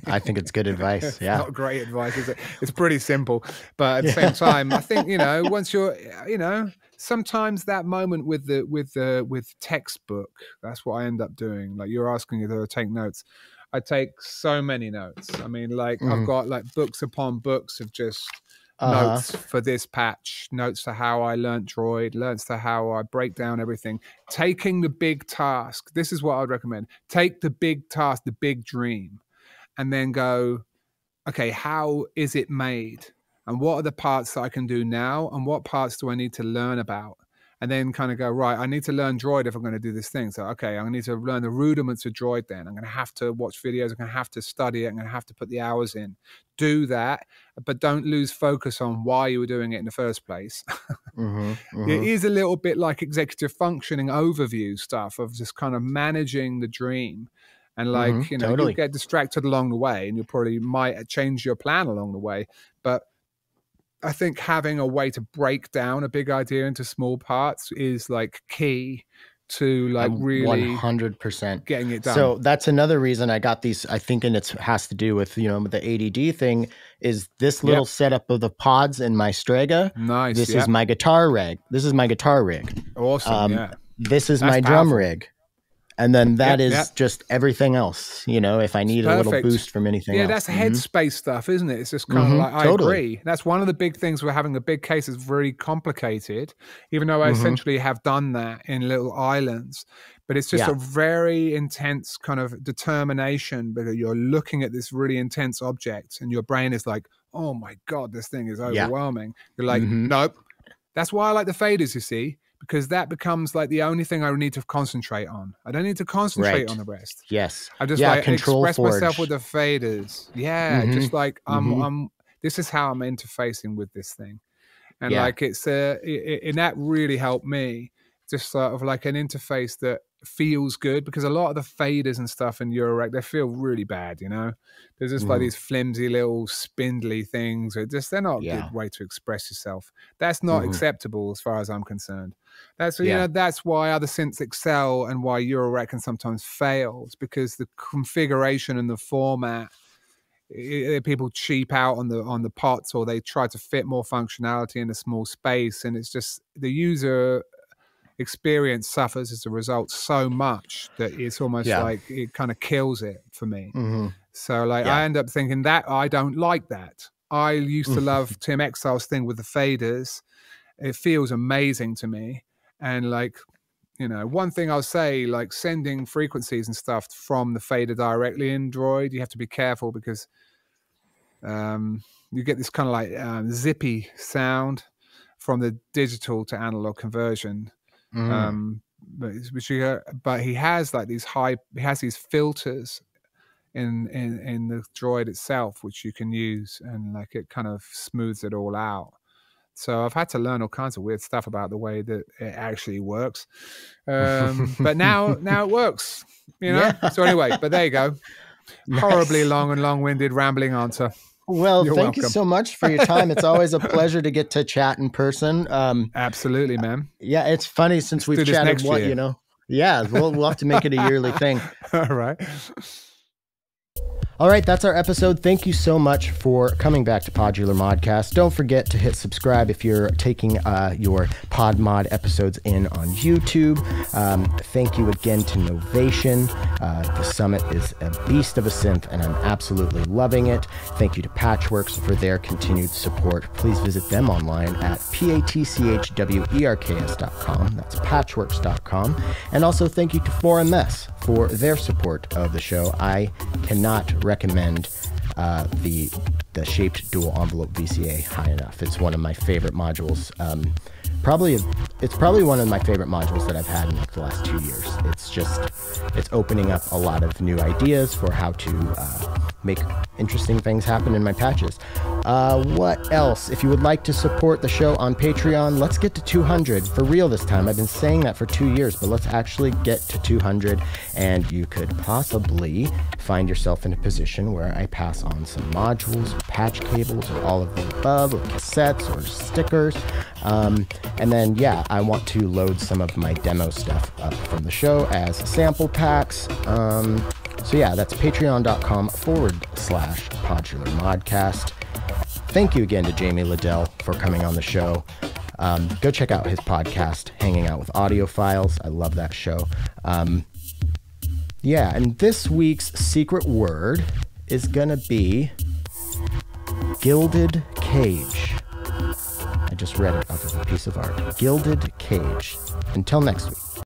I think it's good advice. It's yeah, not great advice, is it? It's pretty simple, but at the yeah. same time, I think you know. Once you're, you know, sometimes that moment with the with the with textbook. That's what I end up doing. Like you're asking if I take notes. I take so many notes. I mean, like mm. I've got like books upon books of just uh-huh. notes for this patch, notes for how I learned Droid, learns to how I break down everything. Taking the big task. This is what I'd recommend. Take the big task, the big dream. And then go, okay, how is it made? And what are the parts that I can do now? And what parts do I need to learn about? And then kind of go, right, I need to learn Droid if I'm going to do this thing. So, okay, I'm going to need to learn the rudiments of Droid then. I'm going to have to watch videos. I'm going to have to study it. I'm going to have to put the hours in. Do that, but don't lose focus on why you were doing it in the first place. mm-hmm, mm-hmm. It is a little bit like executive functioning overview stuff of just kind of managing the dream. And like, mm-hmm, you know, totally. You get distracted along the way and you probably might change your plan along the way. But I think having a way to break down a big idea into small parts is like key to like really one hundred percent getting it done. So that's another reason I got these, I think, and it has to do with, you know, the A D D thing is this little yep. setup of the pods in my Strega. Nice. This yep. is my guitar rig. This is my guitar rig. Awesome. Um, yeah. This is that's my powerful. Drum rig. And then that yep, is yep. just everything else, you know, if I need Perfect. a little boost from anything yeah, else. Yeah, that's mm-hmm. headspace stuff, isn't it? It's just kind mm-hmm. of like, I totally. agree. That's one of the big things we're having. The big case is very complicated, even though I mm-hmm. essentially have done that in little islands. But it's just yeah. a very intense kind of determination because you're looking at this really intense object and your brain is like, oh my God, this thing is overwhelming. Yeah. You're like, mm-hmm. nope. That's why I like the faders, you see. Because that becomes like the only thing I need to concentrate on. I don't need to concentrate right. on the rest. Yes. I just yeah, like express forge. myself with the faders. Yeah. Mm-hmm. Just like I'm, mm-hmm. I'm, this is how I'm interfacing with this thing. And yeah. like it's a, it, and that really helped me just sort of like an interface that feels good, because a lot of the faders and stuff in Eurorack, they feel really bad, you know? There's just mm. like these flimsy little spindly things. It just, they're not yeah. a good way to express yourself. That's not mm-hmm. acceptable as far as I'm concerned. That's, yeah. you know, that's why other synths excel and why Eurorack can sometimes fail, because the configuration and the format, it, people cheap out on the on the pots, or they try to fit more functionality in a small space. And it's just the user experience suffers as a result so much that it's almost yeah. like it kind of kills it for me. Mm-hmm. So like yeah. I end up thinking that I don't like that. I used to love Tim Exile's thing with the faders. It feels amazing to me. And like, you know, one thing I'll say, like sending frequencies and stuff from the fader directly in Droid, you have to be careful because um, you get this kind of like um, zippy sound from the digital to analog conversion. Mm. Um, but, but he has like these high, he has these filters in, in, in the Droid itself, which you can use, and like it kind of smooths it all out. So I've had to learn all kinds of weird stuff about the way that it actually works. Um, but now, now it works, you know? Yeah. So anyway, but there you go. Nice. Horribly long and long-winded rambling answer. Well, You're thank welcome. you so much for your time. It's always a pleasure to get to chat in person. Um, Absolutely, man. Yeah. It's funny since Let's we've chatted, what, year. you know, yeah, we'll, we'll have to make it a yearly thing. All right. All right, that's our episode. Thank you so much for coming back to Podular Modcast. Don't forget to hit subscribe if you're taking uh, your PodMod episodes in on YouTube. Um, thank you again to Novation. Uh, the Summit is a beast of a synth, and I'm absolutely loving it. Thank you to Patchwerks for their continued support. Please visit them online at patchwerks dot com. That's patchwerks dot com. And also thank you to four M S for their support of the show. I cannot recommend uh, the the shaped dual envelope V C A high enough. It's one of my favorite modules. Um, probably it's probably one of my favorite modules that I've had in like the last two years. It's just it's opening up a lot of new ideas for how to uh, make interesting things happen in my patches. Uh, what else? If you would like to support the show on Patreon, let's get to two hundred for real this time. I've been saying that for two years, but let's actually get to two hundred, and you could possibly find yourself in a position where I pass on some modules, or patch cables, or all of the above, or cassettes, or stickers. Um, and then, yeah, I want to load some of my demo stuff up from the show as sample packs. Um, So yeah, that's patreon.com forward slash Podular Modcast. Thank you again to Jamie Lidell for coming on the show. Um, go check out his podcast, Hanging Out with Audiophiles. I love that show. Um, yeah, and this week's secret word is going to be Gilded Cage. I just read it off of a piece of art. Gilded Cage. Until next week.